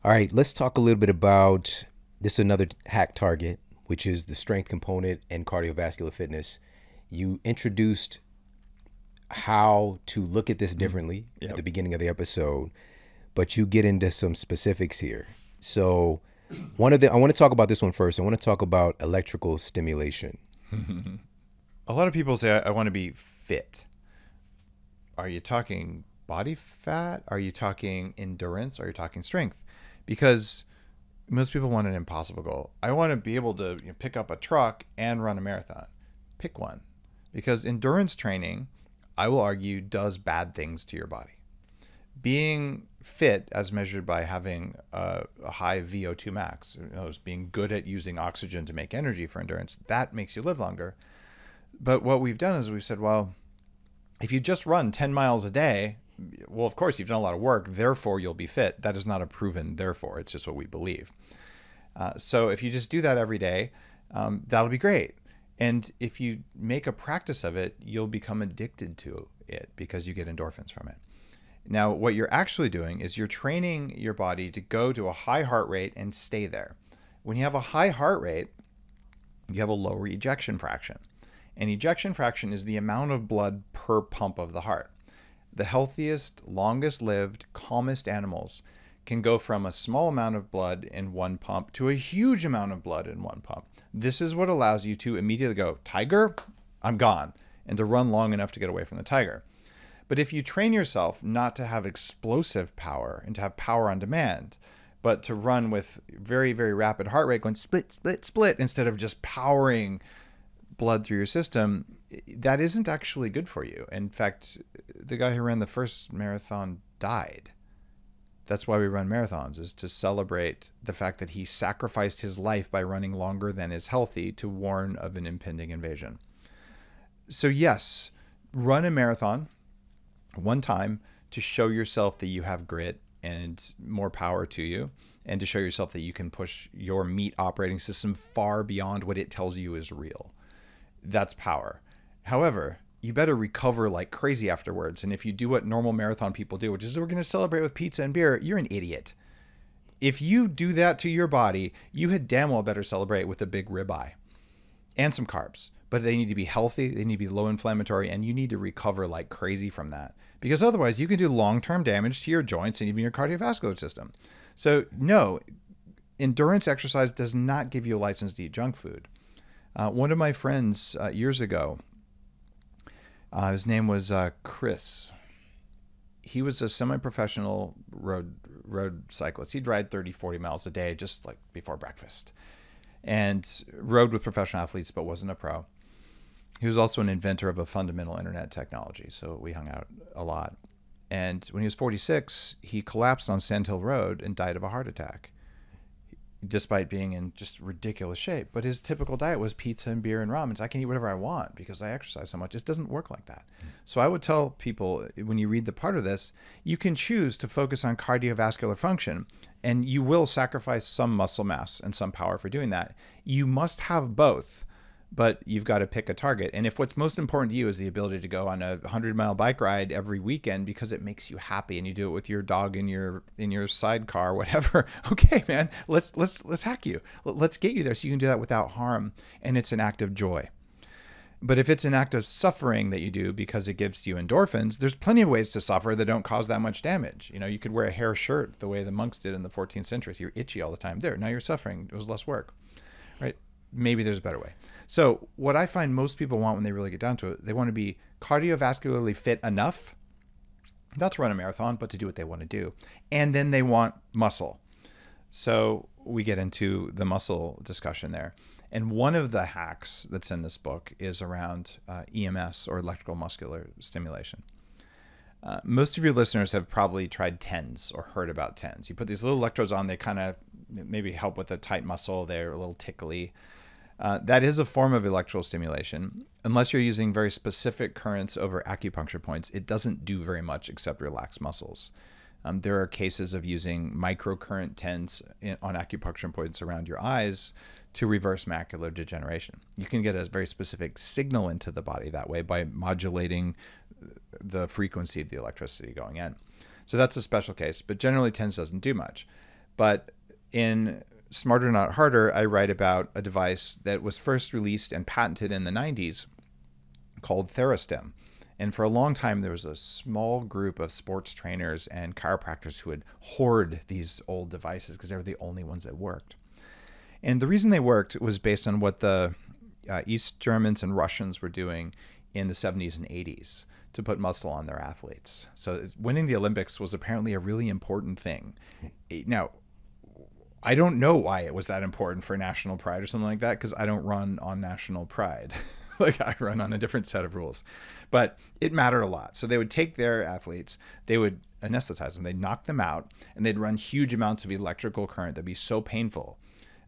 All right, let's talk a little bit about this is another hack target, which is the strength component and cardiovascular fitness. You introduced how to look at this differently yep. at the beginning of the episode, but you get into some specifics here. So one of the, I want to talk about this one first. I want to talk about electrical stimulation. A lot of people say, I, I want to be fit. Are you talking body fat? Are you talking endurance? Are you talking strength? Because most people want an impossible goal. I want to be able to you know, pick up a truck and run a marathon. Pick one, because endurance training, I will argue, does bad things to your body. Being fit, as measured by having a, a high V O two max, you know, being good at using oxygen to make energy for endurance, that makes you live longer. But what we've done is we've said, well, if you just run ten miles a day, well, of course, you've done a lot of work, therefore you'll be fit. That is not a proven therefore, it's just what we believe. Uh, so if you just do that every day, um, that'll be great. And if you make a practice of it, you'll become addicted to it because you get endorphins from it. Now, what you're actually doing is you're training your body to go to a high heart rate and stay there. When you have a high heart rate, you have a lower ejection fraction. And ejection fraction is the amount of blood per pump of the heart. The healthiest, longest lived, calmest animals can go from a small amount of blood in one pump to a huge amount of blood in one pump. This is what allows you to immediately go, tiger, I'm gone, and to run long enough to get away from the tiger. But if you train yourself not to have explosive power and to have power on demand, but to run with very, very rapid heart rate going split, split, split, instead of just powering blood through your system, that isn't actually good for you. In fact, the guy who ran the first marathon died. That's why we run marathons, is to celebrate the fact that he sacrificed his life by running longer than is healthy to warn of an impending invasion. So yes, run a marathon one time to show yourself that you have grit and more power to you, and to show yourself that you can push your meat operating system far beyond what it tells you is real. That's power. However, you better recover like crazy afterwards. And if you do what normal marathon people do, which is we're going to celebrate with pizza and beer, you're an idiot. If you do that to your body, you had damn well better celebrate with a big ribeye and some carbs. But they need to be healthy, they need to be low inflammatory, and you need to recover like crazy from that. Because otherwise, you can do long-term damage to your joints and even your cardiovascular system. So no, endurance exercise does not give you a license to eat junk food. Uh, one of my friends uh, years ago, Uh, his name was uh, Chris. He was a semi-professional road road cyclist. He'd ride thirty, forty miles a day just like before breakfast, and rode with professional athletes but wasn't a pro. He was also an inventor of a fundamental internet technology, so we hung out a lot. And when he was forty-six, he collapsed on Sand Hill Road and died of a heart attack, despite being in just ridiculous shape. But his typical diet was pizza and beer and ramen. I can eat whatever I want because I exercise so much. It doesn't work like that. Mm. So I would tell people, when you read the part of this, you can choose to focus on cardiovascular function, and you will sacrifice some muscle mass and some power for doing that. You must have both, but you've got to pick a target. And if what's most important to you is the ability to go on a hundred mile bike ride every weekend because it makes you happy and you do it with your dog in your in your sidecar, whatever, okay, man, let's let's let's hack you. Let's get you there so you can do that without harm, and it's an act of joy. But if it's an act of suffering that you do because it gives you endorphins, there's plenty of ways to suffer that don't cause that much damage. You know, you could wear a hair shirt the way the monks did in the fourteenth century. You're itchy all the time. There, now you're suffering. It was less work, right? Maybe there's a better way. So what I find most people want when they really get down to it, they want to be cardiovascularly fit enough, not to run a marathon, but to do what they want to do. And then they want muscle. So we get into the muscle discussion there. And one of the hacks that's in this book is around uh, E M S, or electrical muscular stimulation. Uh, most of your listeners have probably tried TENS or heard about TENS. You put these little electrodes on, they kind of maybe help with a tight muscle, they're a little tickly. Uh, that is a form of electrical stimulation. Unless you're using very specific currents over acupuncture points, it doesn't do very much except relax muscles. Um, there are cases of using microcurrent TENS in, on acupuncture points around your eyes to reverse macular degeneration. You can get a very specific signal into the body that way by modulating the frequency of the electricity going in. So that's a special case, but generally TENS doesn't do much. But in Smarter Not Harder, I write about a device that was first released and patented in the nineties called Therostem. And for a long time, there was a small group of sports trainers and chiropractors who would hoard these old devices because they were the only ones that worked. And the reason they worked was based on what the uh, East Germans and Russians were doing in the seventies and eighties to put muscle on their athletes. So winning the Olympics was apparently a really important thing. Now, I don't know why it was that important for national pride or something like that, because I don't run on national pride. Like, I run on a different set of rules, but it mattered a lot. So they would take their athletes, they would anesthetize them, they'd knock them out, and they'd run huge amounts of electrical current that'd be so painful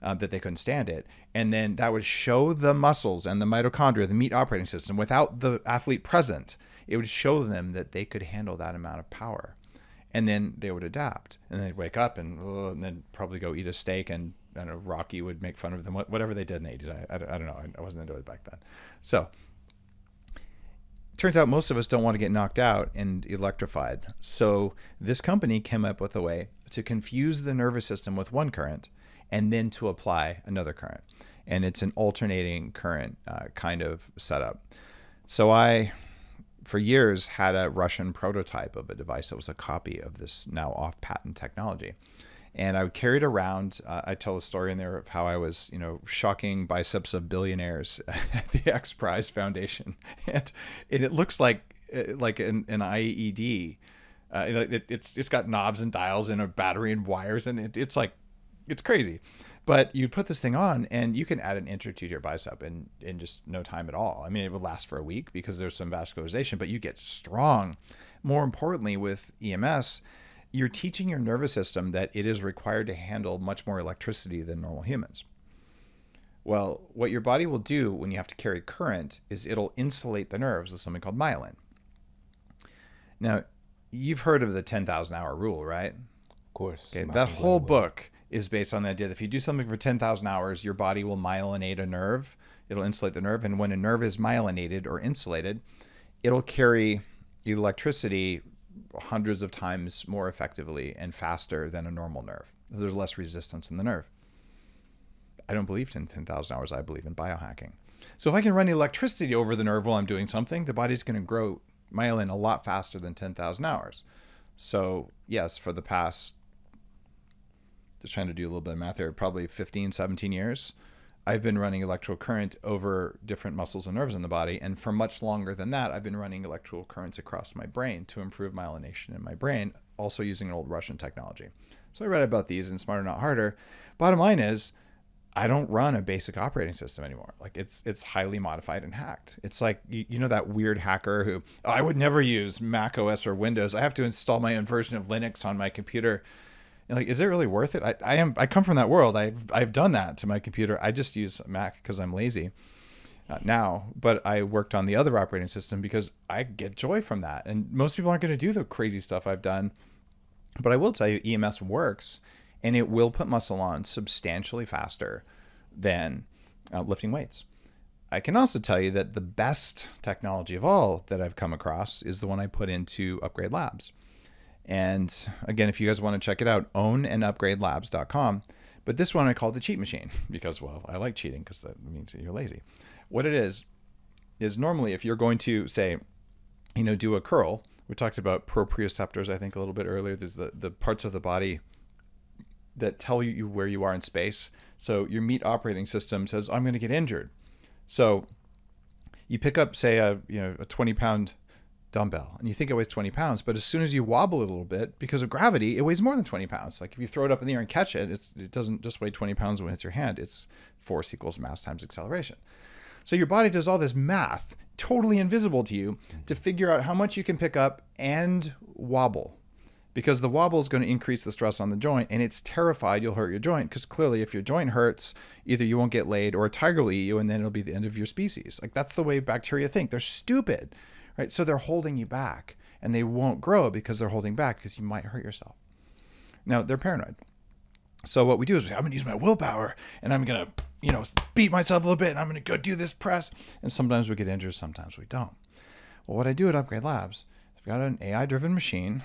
uh, that they couldn't stand it. And then that would show the muscles and the mitochondria, the meat operating system, without the athlete present, it would show them that they could handle that amount of power. And then they would adapt, and they'd wake up and, uh, and then probably go eat a steak, and I don't know, Rocky would make fun of them, whatever they did in the eighties. I, I, don't, I don't know. I wasn't into it back then. So turns out most of us don't want to get knocked out and electrified. So this company came up with a way to confuse the nervous system with one current and then to apply another current. And it's an alternating current uh, kind of setup. So I, for years, had a Russian prototype of a device that was a copy of this now off-patent technology. And I would carry it around. Uh, I tell a story in there of how I was, you know, shocking biceps of billionaires at the X Prize Foundation. And, and it looks like like an, an I E D. Uh, it, it's it's got knobs and dials and a battery and wires, and it, it's like it's crazy. But you put this thing on, and you can add an inch or two to your bicep in in just no time at all. I mean, it would last for a week because there's some vascularization, but you get strong. More importantly, with E M S, you're teaching your nervous system that it is required to handle much more electricity than normal humans. Well, what your body will do when you have to carry current is it'll insulate the nerves with something called myelin. Now, you've heard of the ten thousand hour rule, right? Of course. Okay, that whole book is based on the idea that if you do something for ten thousand hours, your body will myelinate a nerve. It'll insulate the nerve. And when a nerve is myelinated or insulated, it'll carry electricity hundreds of times more effectively and faster than a normal nerve. There's less resistance in the nerve. I don't believe in ten thousand hours. I believe in biohacking. So if I can run electricity over the nerve while I'm doing something, the body's going to grow myelin a lot faster than ten thousand hours. So yes, for the past, just trying to do a little bit of math here, probably fifteen, seventeen years, I've been running electrical current over different muscles and nerves in the body. And for much longer than that, I've been running electrical currents across my brain to improve myelination in my brain, also using an old Russian technology. So I read about these in Smarter Not Harder. Bottom line is, I don't run a basic operating system anymore. Like, it's it's highly modified and hacked. It's like, you, you know that weird hacker who, oh, I would never use Mac O S or Windows. I have to install my own version of Linux on my computer. Like, is it really worth it? I, I am. I come from that world. I've I've done that to my computer. I just use Mac because I'm lazy uh, now. But I worked on the other operating system because I get joy from that. And most people aren't going to do the crazy stuff I've done. But I will tell you, E M S works, and it will put muscle on substantially faster than uh, lifting weights. I can also tell you that the best technology of all that I've come across is the one I put into Upgrade Labs. And again, if you guys want to check it out, own and upgrade labs dot com. But this one I call the cheat machine because, well, I like cheating because that means you're lazy. What it is, is normally if you're going to, say, you know, do a curl, we talked about proprioceptors, I think, a little bit earlier. There's the, the parts of the body that tell you where you are in space. So your meat operating system says, I'm going to get injured. So you pick up, say, a you know a twenty pound dumbbell, and you think it weighs twenty pounds, but as soon as you wobble it a little bit, because of gravity, it weighs more than twenty pounds. Like if you throw it up in the air and catch it, it's, it doesn't just weigh twenty pounds when it hits your hand. It's force equals mass times acceleration. So your body does all this math, totally invisible to you, to figure out how much you can pick up and wobble, because the wobble is going to increase the stress on the joint, and it's terrified you'll hurt your joint, because clearly if your joint hurts, either you won't get laid or a tiger will eat you, and then it'll be the end of your species. Like that's the way bacteria think. They're stupid. Right? So they're holding you back, and they won't grow because they're holding back because you might hurt yourself. Now, they're paranoid. So what we do is we say, I'm going to use my willpower, and I'm going to, you know, beat myself a little bit, and I'm going to go do this press. And sometimes we get injured, sometimes we don't. Well, what I do at Upgrade Labs, I've got an A I-driven machine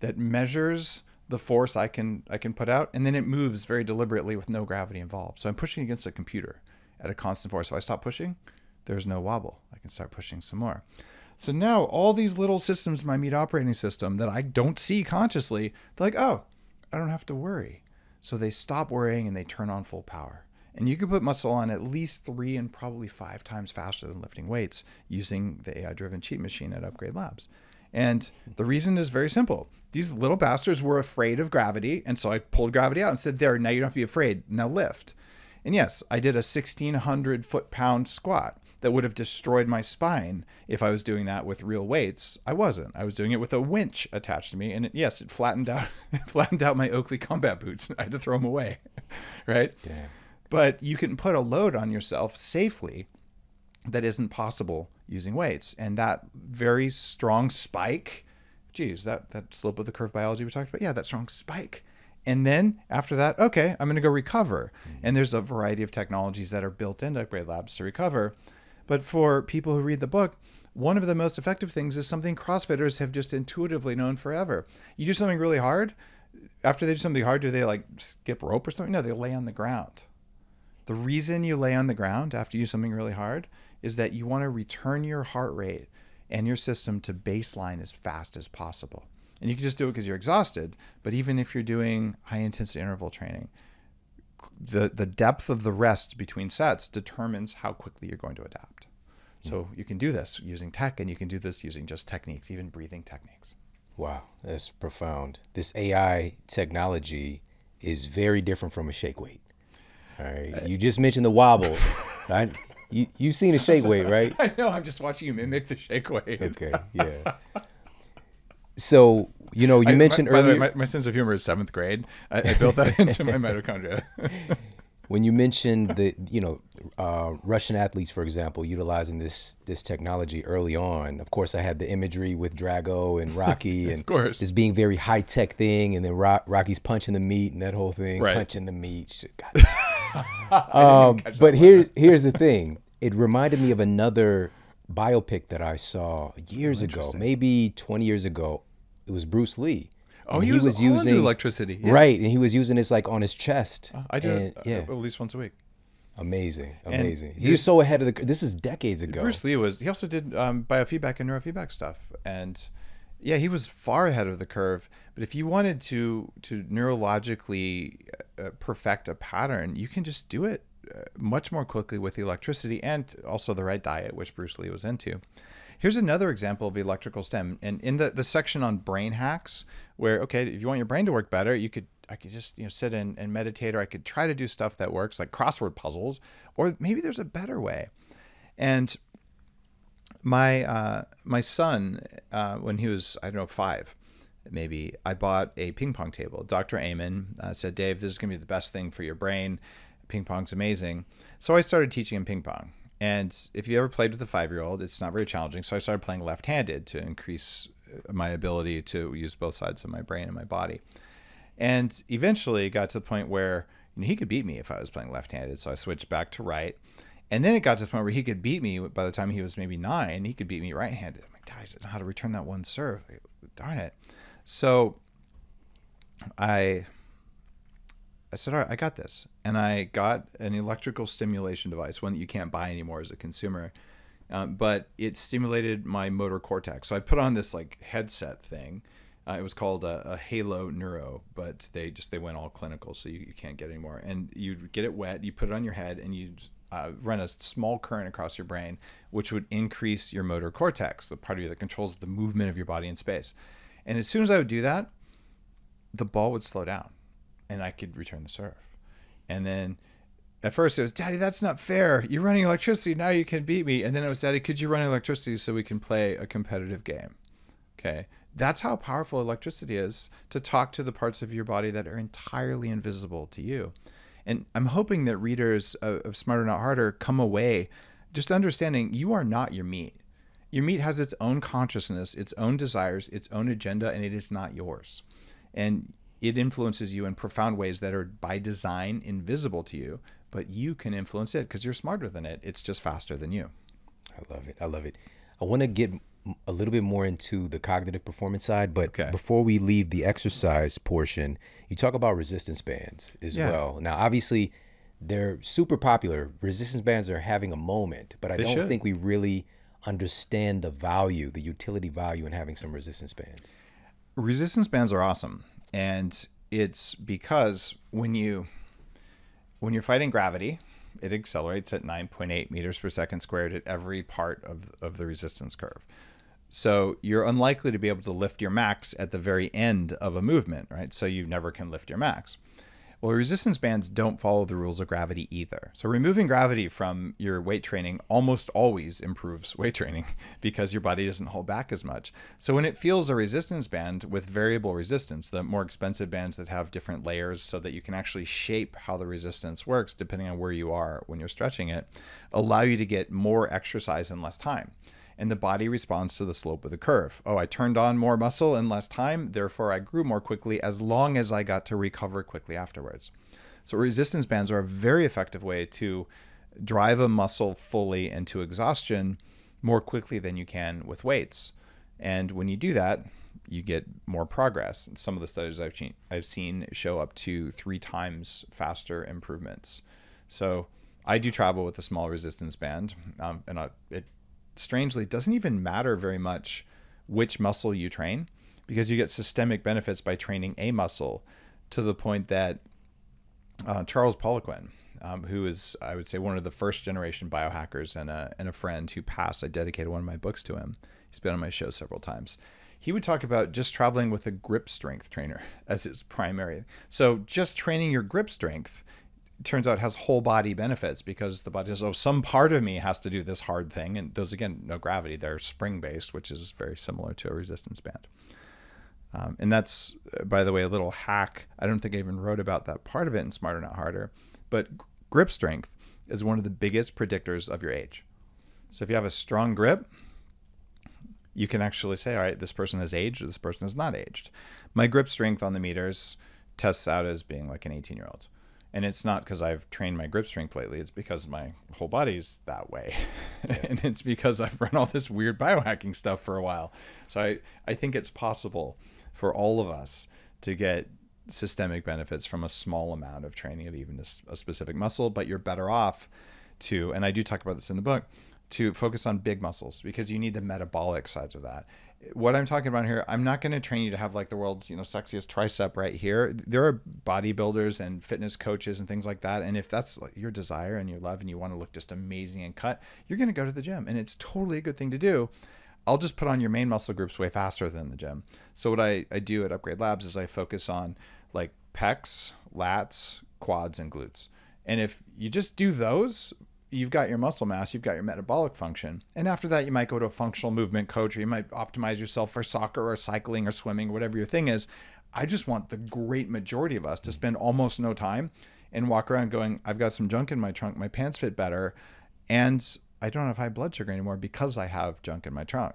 that measures the force I can, I can put out, and then it moves very deliberately with no gravity involved. So I'm pushing against a computer at a constant force. If I stop pushing, there's no wobble. I can start pushing some more. So now all these little systems in my meat operating system that I don't see consciously, they're like, oh, I don't have to worry. So they stop worrying and they turn on full power. And you can put muscle on at least three and probably five times faster than lifting weights using the A I-driven cheat machine at Upgrade Labs. And the reason is very simple. These little bastards were afraid of gravity. And so I pulled gravity out and said, there, now you don't have to be afraid. Now lift. And yes, I did a sixteen hundred foot pound squat that would have destroyed my spine if I was doing that with real weights. I wasn't. I was doing it with a winch attached to me, and it, yes, it flattened out, it flattened out my Oakley combat boots. I had to throw them away, right? Damn. But you can put a load on yourself safely that isn't possible using weights. And that very strong spike, geez, that, that slope of the curve biology we talked about, yeah, that strong spike. And then after that, okay, I'm gonna go recover. Mm-hmm. And there's a variety of technologies that are built into Upgrade Labs to recover. But for people who read the book, one of the most effective things is something CrossFitters have just intuitively known forever. You do something really hard. After they do something hard, do they like skip rope or something? No, they lay on the ground. The reason you lay on the ground after you do something really hard is that you want to return your heart rate and your system to baseline as fast as possible. And you can just do it because you're exhausted. But even if you're doing high intensity interval training, The, the depth of the rest between sets determines how quickly you're going to adapt. So you can do this using tech, and you can do this using just techniques, even breathing techniques. Wow, that's profound. This A I technology is very different from a shake weight. All right, uh, you just mentioned the wobble, right? You, you've seen a shake weight, right? I know, I'm just watching you mimic the shake weight. Okay, yeah. So, you know, you I, mentioned my, earlier. By the way, my, my sense of humor is seventh grade. I, I built that into my mitochondria. When you mentioned the, you know, uh, Russian athletes, for example, utilizing this this technology early on. Of course, I had the imagery with Drago and Rocky, and of course, this being very high tech thing, and then Ro Rocky's punching the meat and that whole thing, right. punching the meat. um, but here's here's the thing. It reminded me of another biopic that I saw years oh, ago, maybe twenty years ago. It was Bruce Lee. Oh, he, he was, was using electricity. Yeah. Right. And he was using this like on his chest. Uh, I do and, it, yeah. at least once a week. Amazing. Amazing. He was so ahead of the, this is decades ago. Bruce Lee was, he also did um, biofeedback and neurofeedback stuff. And yeah, he was far ahead of the curve. But if you wanted to, to neurologically uh, perfect a pattern, you can just do it much more quickly with the electricity and also the right diet, which Bruce Lee was into. Here's another example of the electrical stem. And in the, the section on brain hacks, where, okay, if you want your brain to work better, you could, I could just, you know, sit in and meditate, or I could try to do stuff that works like crossword puzzles, or maybe there's a better way. And my, uh, my son, uh, when he was, I don't know, five, maybe, I bought a ping pong table. Doctor Amen uh, said, Dave, this is gonna be the best thing for your brain. Ping pong's amazing. So I started teaching him ping pong. And if you ever played with a five-year-old, it's not very challenging. So I started playing left-handed to increase my ability to use both sides of my brain and my body. And eventually got to the point where, you know, he could beat me if I was playing left-handed. So I switched back to right. And then it got to the point where he could beat me. By the time he was maybe nine, he could beat me right-handed. I'm like, God, I don't know how to return that one serve. Darn it. So I, I said, all right, I got this. And I got an electrical stimulation device, one that you can't buy anymore as a consumer. Um, but it stimulated my motor cortex. So I put on this like headset thing. Uh, it was called a, a Halo Neuro, but they just, they went all clinical, so you, you can't get it anymore. And you get it wet, you put it on your head, and you uh, run a small current across your brain, which would increase your motor cortex, the part of you that controls the movement of your body in space. And as soon as I would do that, the ball would slow down, and I could return the serve. And then at first it was, Daddy, that's not fair. You're running electricity, now you can beat me. And then it was, Daddy, could you run electricity so we can play a competitive game? Okay. That's how powerful electricity is, to talk to the parts of your body that are entirely invisible to you. And I'm hoping that readers of Smarter Not Harder come away just understanding you are not your meat. Your meat has its own consciousness, its own desires, its own agenda, and it is not yours. And it influences you in profound ways that are by design invisible to you, but you can influence it because you're smarter than it. It's just faster than you. I love it. I love it. I want to get a little bit more into the cognitive performance side, but okay. Before we leave the exercise portion, you talk about resistance bands as yeah. well. Now, obviously, they're super popular. Resistance bands are having a moment, but I they don't should. think we really understand the value, the utility value in having some resistance bands. Resistance bands are awesome. And it's because when you, when you're fighting gravity, it accelerates at nine point eight meters per second squared at every part of, of the resistance curve. So you're unlikely to be able to lift your max at the very end of a movement, right? So you never can lift your max. Well, resistance bands don't follow the rules of gravity either. So removing gravity from your weight training almost always improves weight training because your body doesn't hold back as much. So when it feels a resistance band with variable resistance, the more expensive bands that have different layers so that you can actually shape how the resistance works depending on where you are when you're stretching it, allow you to get more exercise in less time. And the body responds to the slope of the curve. Oh, I turned on more muscle in less time, therefore I grew more quickly, as long as I got to recover quickly afterwards. So resistance bands are a very effective way to drive a muscle fully into exhaustion more quickly than you can with weights. And when you do that, you get more progress. And some of the studies I've seen, I've seen show up to three times faster improvements. So I do travel with a small resistance band, um, and I, it strangely, it doesn't even matter very much which muscle you train, because you get systemic benefits by training a muscle, to the point that uh, Charles Poliquin, um, who is, I would say, one of the first generation biohackers and a, and a friend who passed, I dedicated one of my books to him. He's been on my show several times. He would talk about just traveling with a grip strength trainer as his primary. So just training your grip strength, turns out, has whole body benefits, because the body is, oh, some part of me has to do this hard thing. And those, again, no gravity, they're spring based, which is very similar to a resistance band. Um, and that's, by the way, a little hack. I don't think I even wrote about that part of it in Smarter Not Harder, but grip strength is one of the biggest predictors of your age. So if you have a strong grip, you can actually say, all right, this person is aged or this person is not aged. My grip strength on the meters tests out as being like an eighteen year old. And it's not because I've trained my grip strength lately. It's because my whole body's that way. Yeah. And it's because I've run all this weird biohacking stuff for a while. So I, I think it's possible for all of us to get systemic benefits from a small amount of training of even a, a specific muscle, but you're better off to, and I do talk about this in the book, to focus on big muscles, because you need the metabolic sides of that. What I'm talking about here, I'm not going to train you to have like the world's, you know, sexiest tricep right here. There are bodybuilders and fitness coaches and things like that. And if that's like your desire and your love and you want to look just amazing and cut, you're going to go to the gym, and it's totally a good thing to do. I'll just put on your main muscle groups way faster than the gym. So what I, I do at Upgrade Labs is I focus on like pecs, lats, quads, and glutes. And if you just do those, you've got your muscle mass, you've got your metabolic function. And after that, you might go to a functional movement coach, or you might optimize yourself for soccer or cycling or swimming, or whatever your thing is. I just want the great majority of us to spend almost no time and walk around going, I've got some junk in my trunk, my pants fit better, and I don't have high blood sugar anymore because I have junk in my trunk.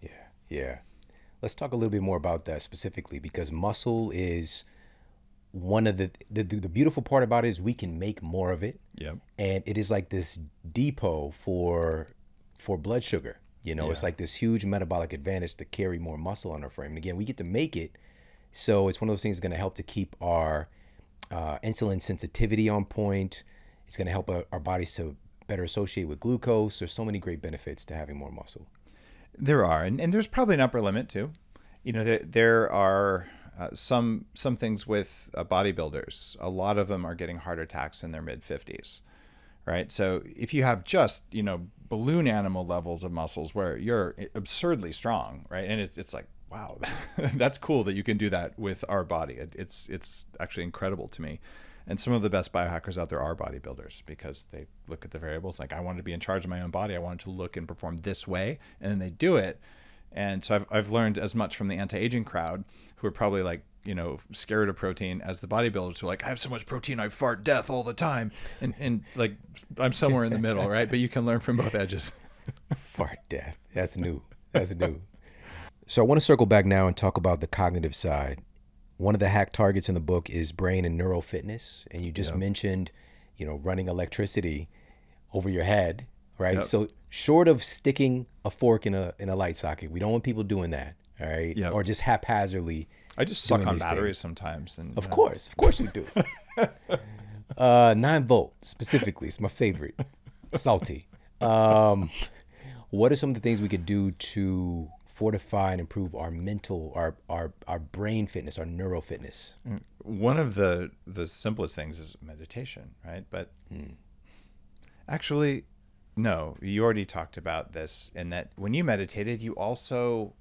Yeah, yeah. Let's talk a little bit more about that specifically, because muscle is one of the, the, the beautiful part about it is we can make more of it. Yep. And it is like this depot for, for blood sugar. You know, yeah. It's like this huge metabolic advantage to carry more muscle on our frame. And again, we get to make it. So it's one of those things that's going to help to keep our uh, insulin sensitivity on point. It's going to help our, our bodies to better associate with glucose. There's so many great benefits to having more muscle. There are. And, and there's probably an upper limit too. You know, there, there are uh, some, some things with uh, bodybuilders. A lot of them are getting heart attacks in their mid fifties. Right. So if you have just, you know, balloon animal levels of muscles where you're absurdly strong, right? And it's, it's like, wow, that's cool that you can do that with our body. It, it's, it's actually incredible to me. And some of the best biohackers out there are bodybuilders because they look at the variables. Like, I wanted to be in charge of my own body. I wanted to look and perform this way. And then they do it. And so I've, I've learned as much from the anti-aging crowd who are probably like, you know, scared of protein as the bodybuilders who are like, I have so much protein, I fart death all the time. And, and like, I'm somewhere in the middle, right? But you can learn from both edges. Fart death. That's new. That's new. So I want to circle back now and talk about the cognitive side. One of the hack targets in the book is brain and neural fitness. And you just yep. mentioned, you know, running electricity over your head, right? Yep. So short of sticking a fork in a, in a light socket, we don't want people doing that, all right? Yep. Or just haphazardly. I just suck on batteries things. sometimes. And Of uh, course, of course you do. uh, nine volt specifically, it's my favorite, salty. Um, what are some of the things we could do to fortify and improve our mental, our, our, our brain fitness, our neuro fitness? One of the, the simplest things is meditation, right? But mm. actually, no, you already talked about this in that when you meditated, you also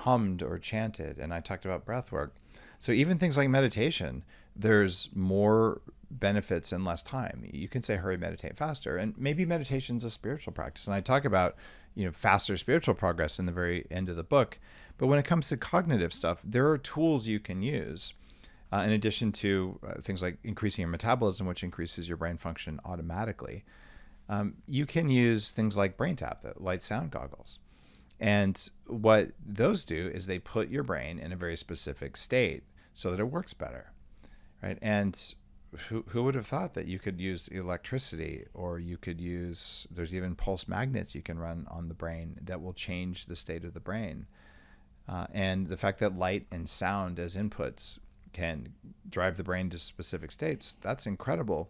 hummed or chanted, and I talked about breath work. So even things like meditation, there's more benefits in less time. You can say hurry, meditate faster, and maybe meditation's a spiritual practice. And I talk about, you know, faster spiritual progress in the very end of the book. But when it comes to cognitive stuff, there are tools you can use uh, in addition to uh, things like increasing your metabolism, which increases your brain function automatically. Um, you can use things like Brain Tap, the light sound goggles. And what those do is they put your brain in a very specific state so that it works better, right? And who, who would have thought that you could use electricity, or you could use, there's even pulse magnets you can run on the brain that will change the state of the brain. Uh, and the fact that light and sound as inputs can drive the brain to specific states, that's incredible.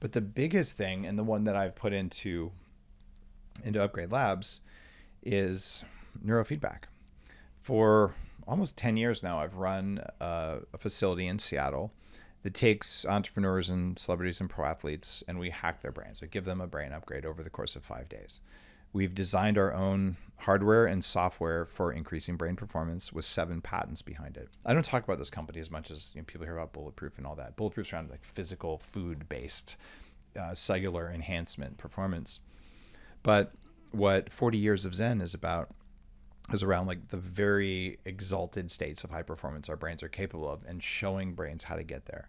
But the biggest thing, and the one that I've put into, into Upgrade Labs, is neurofeedback. For almost ten years now, I've run a, a facility in Seattle that takes entrepreneurs and celebrities and pro athletes, and we hack their brains. We give them a brain upgrade over the course of five days. We've designed our own hardware and software for increasing brain performance with seven patents behind it. I don't talk about this company as much as, you know, people hear about Bulletproof and all that. Bulletproof's around like physical, food-based, uh, cellular enhancement performance. But what forty years of Zen is about is around like the very exalted states of high performance our brains are capable of, and showing brains how to get there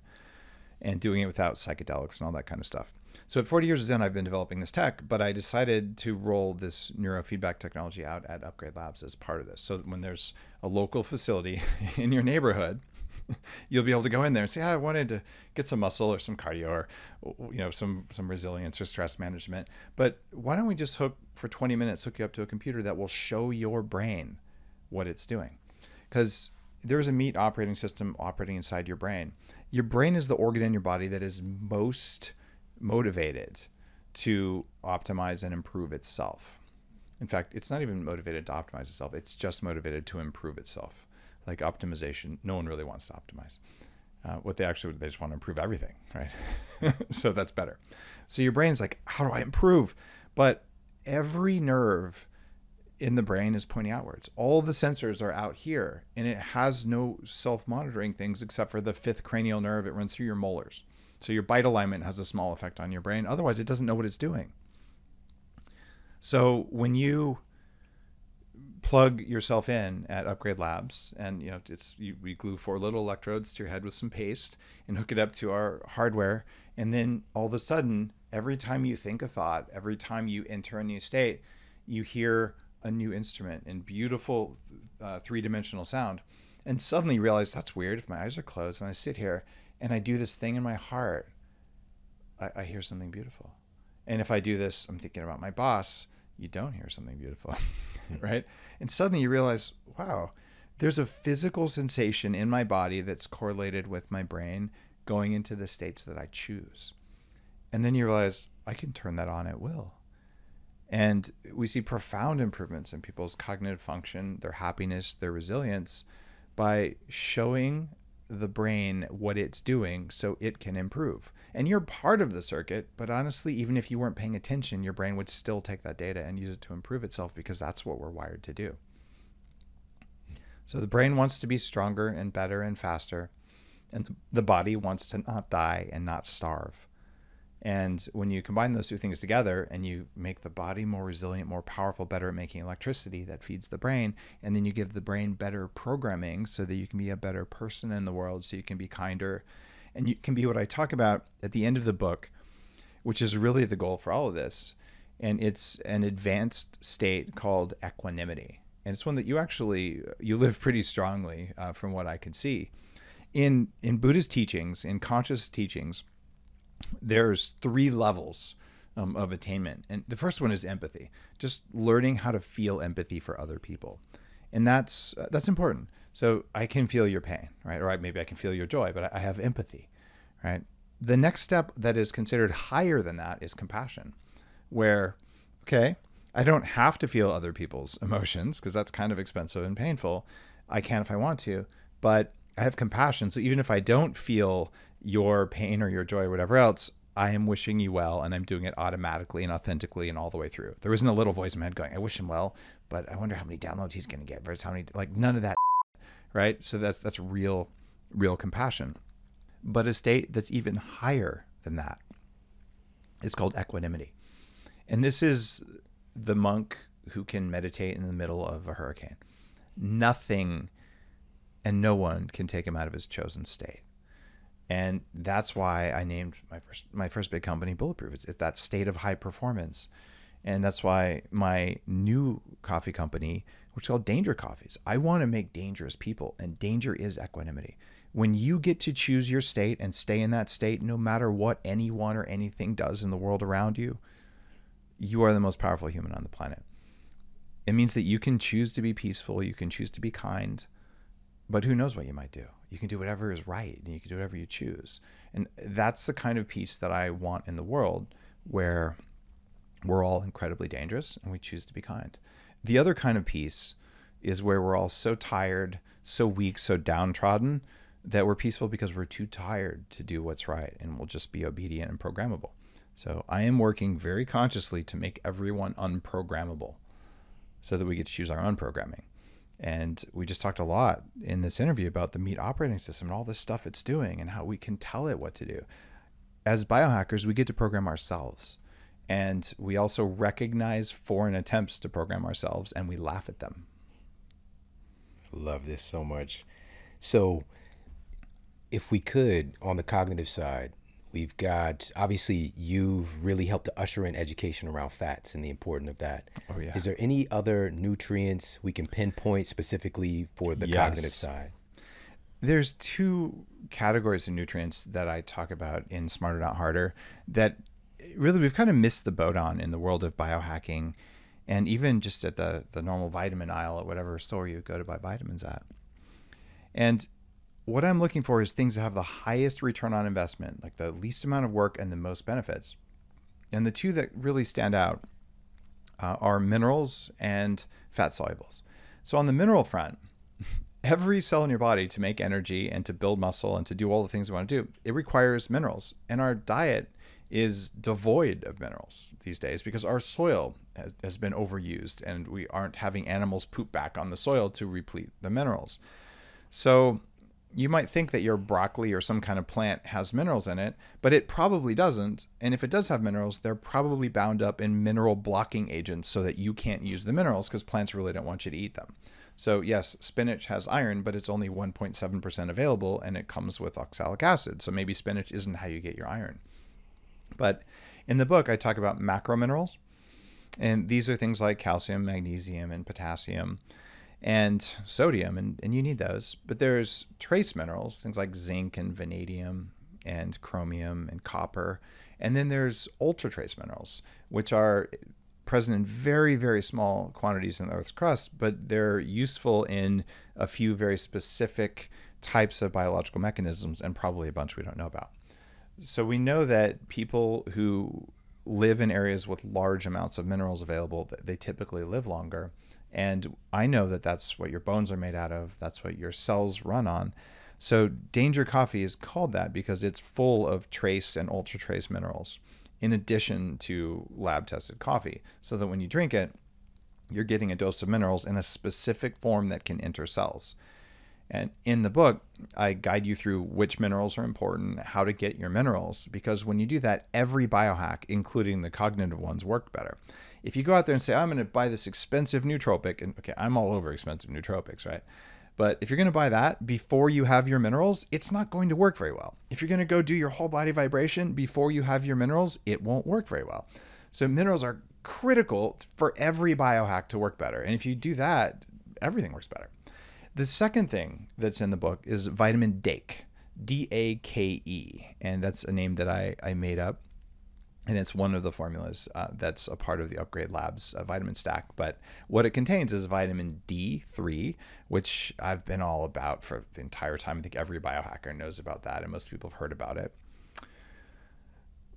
and doing it without psychedelics and all that kind of stuff. So at forty years of Zen, I've been developing this tech, but I decided to roll this neurofeedback technology out at Upgrade Labs as part of this. So that when there's a local facility in your neighborhood, you'll be able to go in there and say, oh, I wanted to get some muscle or some cardio, or, you know, some, some resilience or stress management. But why don't we just hook for twenty minutes, hook you up to a computer that will show your brain what it's doing? Because there's a meat operating system operating inside your brain. Your brain is the organ in your body that is most motivated to optimize and improve itself. In fact, it's not even motivated to optimize itself. It's just motivated to improve itself. Like optimization, no one really wants to optimize. Uh, what they actually, they just want to improve everything, right? So that's better. So your brain's like, how do I improve? But every nerve in the brain is pointing outwards. All the sensors are out here, and it has no self-monitoring things except for the fifth cranial nerve. It runs through your molars. So your bite alignment has a small effect on your brain. Otherwise, it doesn't know what it's doing. So when you plug yourself in at Upgrade Labs, and you know it's you, we glue four little electrodes to your head with some paste and hook it up to our hardware, and then all of a sudden, every time you think a thought, every time you enter a new state, you hear a new instrument and beautiful uh, three-dimensional sound, and suddenly you realize, that's weird. If my eyes are closed and I sit here and I do this thing in my heart, I, I hear something beautiful. And if I do this, I'm thinking about my boss, you don't hear something beautiful, right? And suddenly you realize, wow, there's a physical sensation in my body that's correlated with my brain going into the states that I choose. And then you realize I can turn that on at will. And we see profound improvements in people's cognitive function, their happiness, their resilience, by showing the brain what it's doing so it can improve. And you're part of the circuit, but honestly, even if you weren't paying attention, your brain would still take that data and use it to improve itself, because that's what we're wired to do. So the brain wants to be stronger and better and faster, and the body wants to not die and not starve. And when you combine those two things together and you make the body more resilient, more powerful, better at making electricity that feeds the brain, and then you give the brain better programming so that you can be a better person in the world, so you can be kinder, and you can be what I talk about at the end of the book, which is really the goal for all of this. And it's an advanced state called equanimity. And it's one that you actually, you live pretty strongly uh, from what I can see. In, in Buddhist teachings, in conscious teachings, there's three levels um, of attainment. And the first one is empathy, just learning how to feel empathy for other people. And that's, uh, that's important. So I can feel your pain, right? Or I, maybe I can feel your joy, but I have empathy, right? The next step that is considered higher than that is compassion, where, okay, I don't have to feel other people's emotions because that's kind of expensive and painful. I can if I want to, but I have compassion. So even if I don't feel your pain or your joy or whatever else, I am wishing you well, and I'm doing it automatically and authentically and all the way through. There isn't a little voice in my head going, I wish him well, but I wonder how many downloads he's going to get versus how many, like none of that, right? So that's, that's real, real compassion. But a state that's even higher than that is called equanimity. And this is the monk who can meditate in the middle of a hurricane. Nothing and no one can take him out of his chosen state. And that's why I named my first my first big company Bulletproof. It's, it's that state of high performance. And that's why my new coffee company, which is called Danger Coffees, I want to make dangerous people, and danger is equanimity. When you get to choose your state and stay in that state, no matter what anyone or anything does in the world around you, you are the most powerful human on the planet. It means that you can choose to be peaceful, you can choose to be kind, but who knows what you might do. You can do whatever is right, and you can do whatever you choose. And that's the kind of peace that I want in the world, where we're all incredibly dangerous and we choose to be kind. The other kind of peace is where we're all so tired, so weak, so downtrodden that we're peaceful because we're too tired to do what's right, and we'll just be obedient and programmable. So I am working very consciously to make everyone unprogrammable so that we get to choose our own programming. And we just talked a lot in this interview about the meat operating system and all this stuff it's doing and how we can tell it what to do. As biohackers, we get to program ourselves. And we also recognize foreign attempts to program ourselves, and we laugh at them. I love this so much. So if we could, on the cognitive side, we've got, obviously, you've really helped to usher in education around fats and the importance of that. Oh, yeah. Is there any other nutrients we can pinpoint specifically for the yes. cognitive side? There's two categories of nutrients that I talk about in Smarter Not Harder that really we've kind of missed the boat on in the world of biohacking, and even just at the, the normal vitamin aisle at whatever store you go to buy vitamins at. And what I'm looking for is things that have the highest return on investment, like the least amount of work and the most benefits. And the two that really stand out uh, are minerals and fat solubles. So on the mineral front, every cell in your body to make energy and to build muscle and to do all the things we want to do, it requires minerals. And our diet is devoid of minerals these days because our soil has, has been overused, and we aren't having animals poop back on the soil to replete the minerals. So you might think that your broccoli or some kind of plant has minerals in it, but it probably doesn't. And if it does have minerals, they're probably bound up in mineral blocking agents so that you can't use the minerals because plants really don't want you to eat them. So yes, spinach has iron, but it's only one point seven percent available, and it comes with oxalic acid. So maybe spinach isn't how you get your iron. But in the book, I talk about macro minerals, and these are things like calcium, magnesium, and potassium. and sodium, and, and you need those. But there's trace minerals, things like zinc and vanadium and chromium and copper. And then there's ultra trace minerals, which are present in very, very small quantities in the Earth's crust, but they're useful in a few very specific types of biological mechanisms, and probably a bunch we don't know about. So we know that people who live in areas with large amounts of minerals available, they typically live longer. And I know that that's what your bones are made out of. That's what your cells run on. So Danger Coffee is called that because it's full of trace and ultra trace minerals, in addition to lab tested coffee, so that when you drink it, you're getting a dose of minerals in a specific form that can enter cells. And in the book, I guide you through which minerals are important, how to get your minerals, because when you do that, every biohack, including the cognitive ones, work better. If you go out there and say, I'm going to buy this expensive nootropic, and okay, I'm all over expensive nootropics, right? But if you're going to buy that before you have your minerals, it's not going to work very well. If you're going to go do your whole body vibration before you have your minerals, it won't work very well. So minerals are critical for every biohack to work better. And if you do that, everything works better. The second thing that's in the book is vitamin Dake, D A K E. And that's a name that I, I made up. And it's one of the formulas uh, that's a part of the Upgrade Labs uh, vitamin stack. But what it contains is vitamin D three, which I've been all about for the entire time. I think every biohacker knows about that, and most people have heard about it.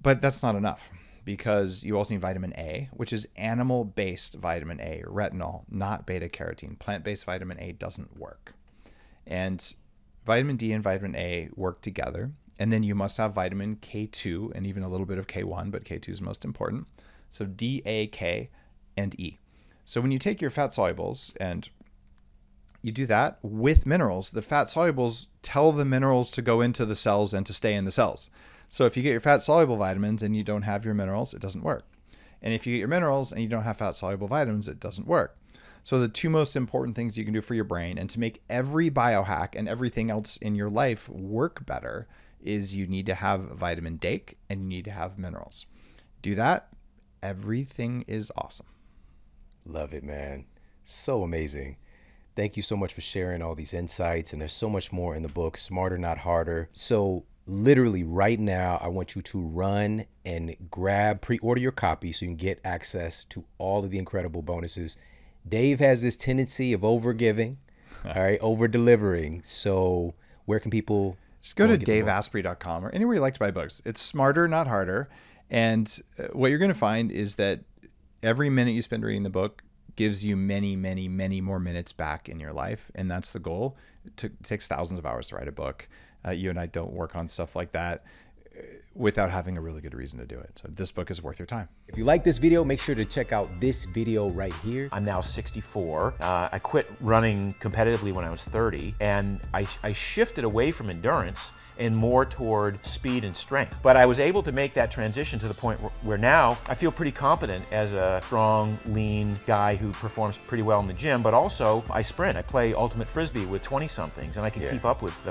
But that's not enough, because you also need vitamin A, which is animal-based vitamin A, retinol, not beta-carotene. Plant-based vitamin A doesn't work. And vitamin D and vitamin A work together. And then you must have vitamin K two and even a little bit of K one, but K two is most important. So D, A, K, and E. So when you take your fat solubles and you do that with minerals, the fat solubles tell the minerals to go into the cells and to stay in the cells. So if you get your fat soluble vitamins and you don't have your minerals, it doesn't work. And if you get your minerals and you don't have fat soluble vitamins, it doesn't work. So the two most important things you can do for your brain and to make every biohack and everything else in your life work better is you need to have vitamin Dake and you need to have minerals. Do that, everything is awesome. Love it, man. So amazing. Thank you so much for sharing all these insights, and there's so much more in the book, Smarter Not Harder. So literally right now, I want you to run and grab, pre-order your copy so you can get access to all of the incredible bonuses. Dave has this tendency of over-giving, all right, over-delivering. So where can people... Just go to dave asprey dot com or anywhere you like to buy books. It's Smarter, Not Harder. And what you're going to find is that every minute you spend reading the book gives you many, many, many more minutes back in your life. And that's the goal. It takes thousands of hours to write a book. Uh, you and I don't work on stuff like that without having a really good reason to do it. So this book is worth your time. If you like this video, make sure to check out this video right here. I'm now sixty-four. Uh, I quit running competitively when I was thirty, and I, I shifted away from endurance and more toward speed and strength. But I was able to make that transition to the point where, where now I feel pretty competent as a strong, lean guy who performs pretty well in the gym, but also I sprint. I play ultimate Frisbee with twenty somethings, and I can yeah. keep up with them.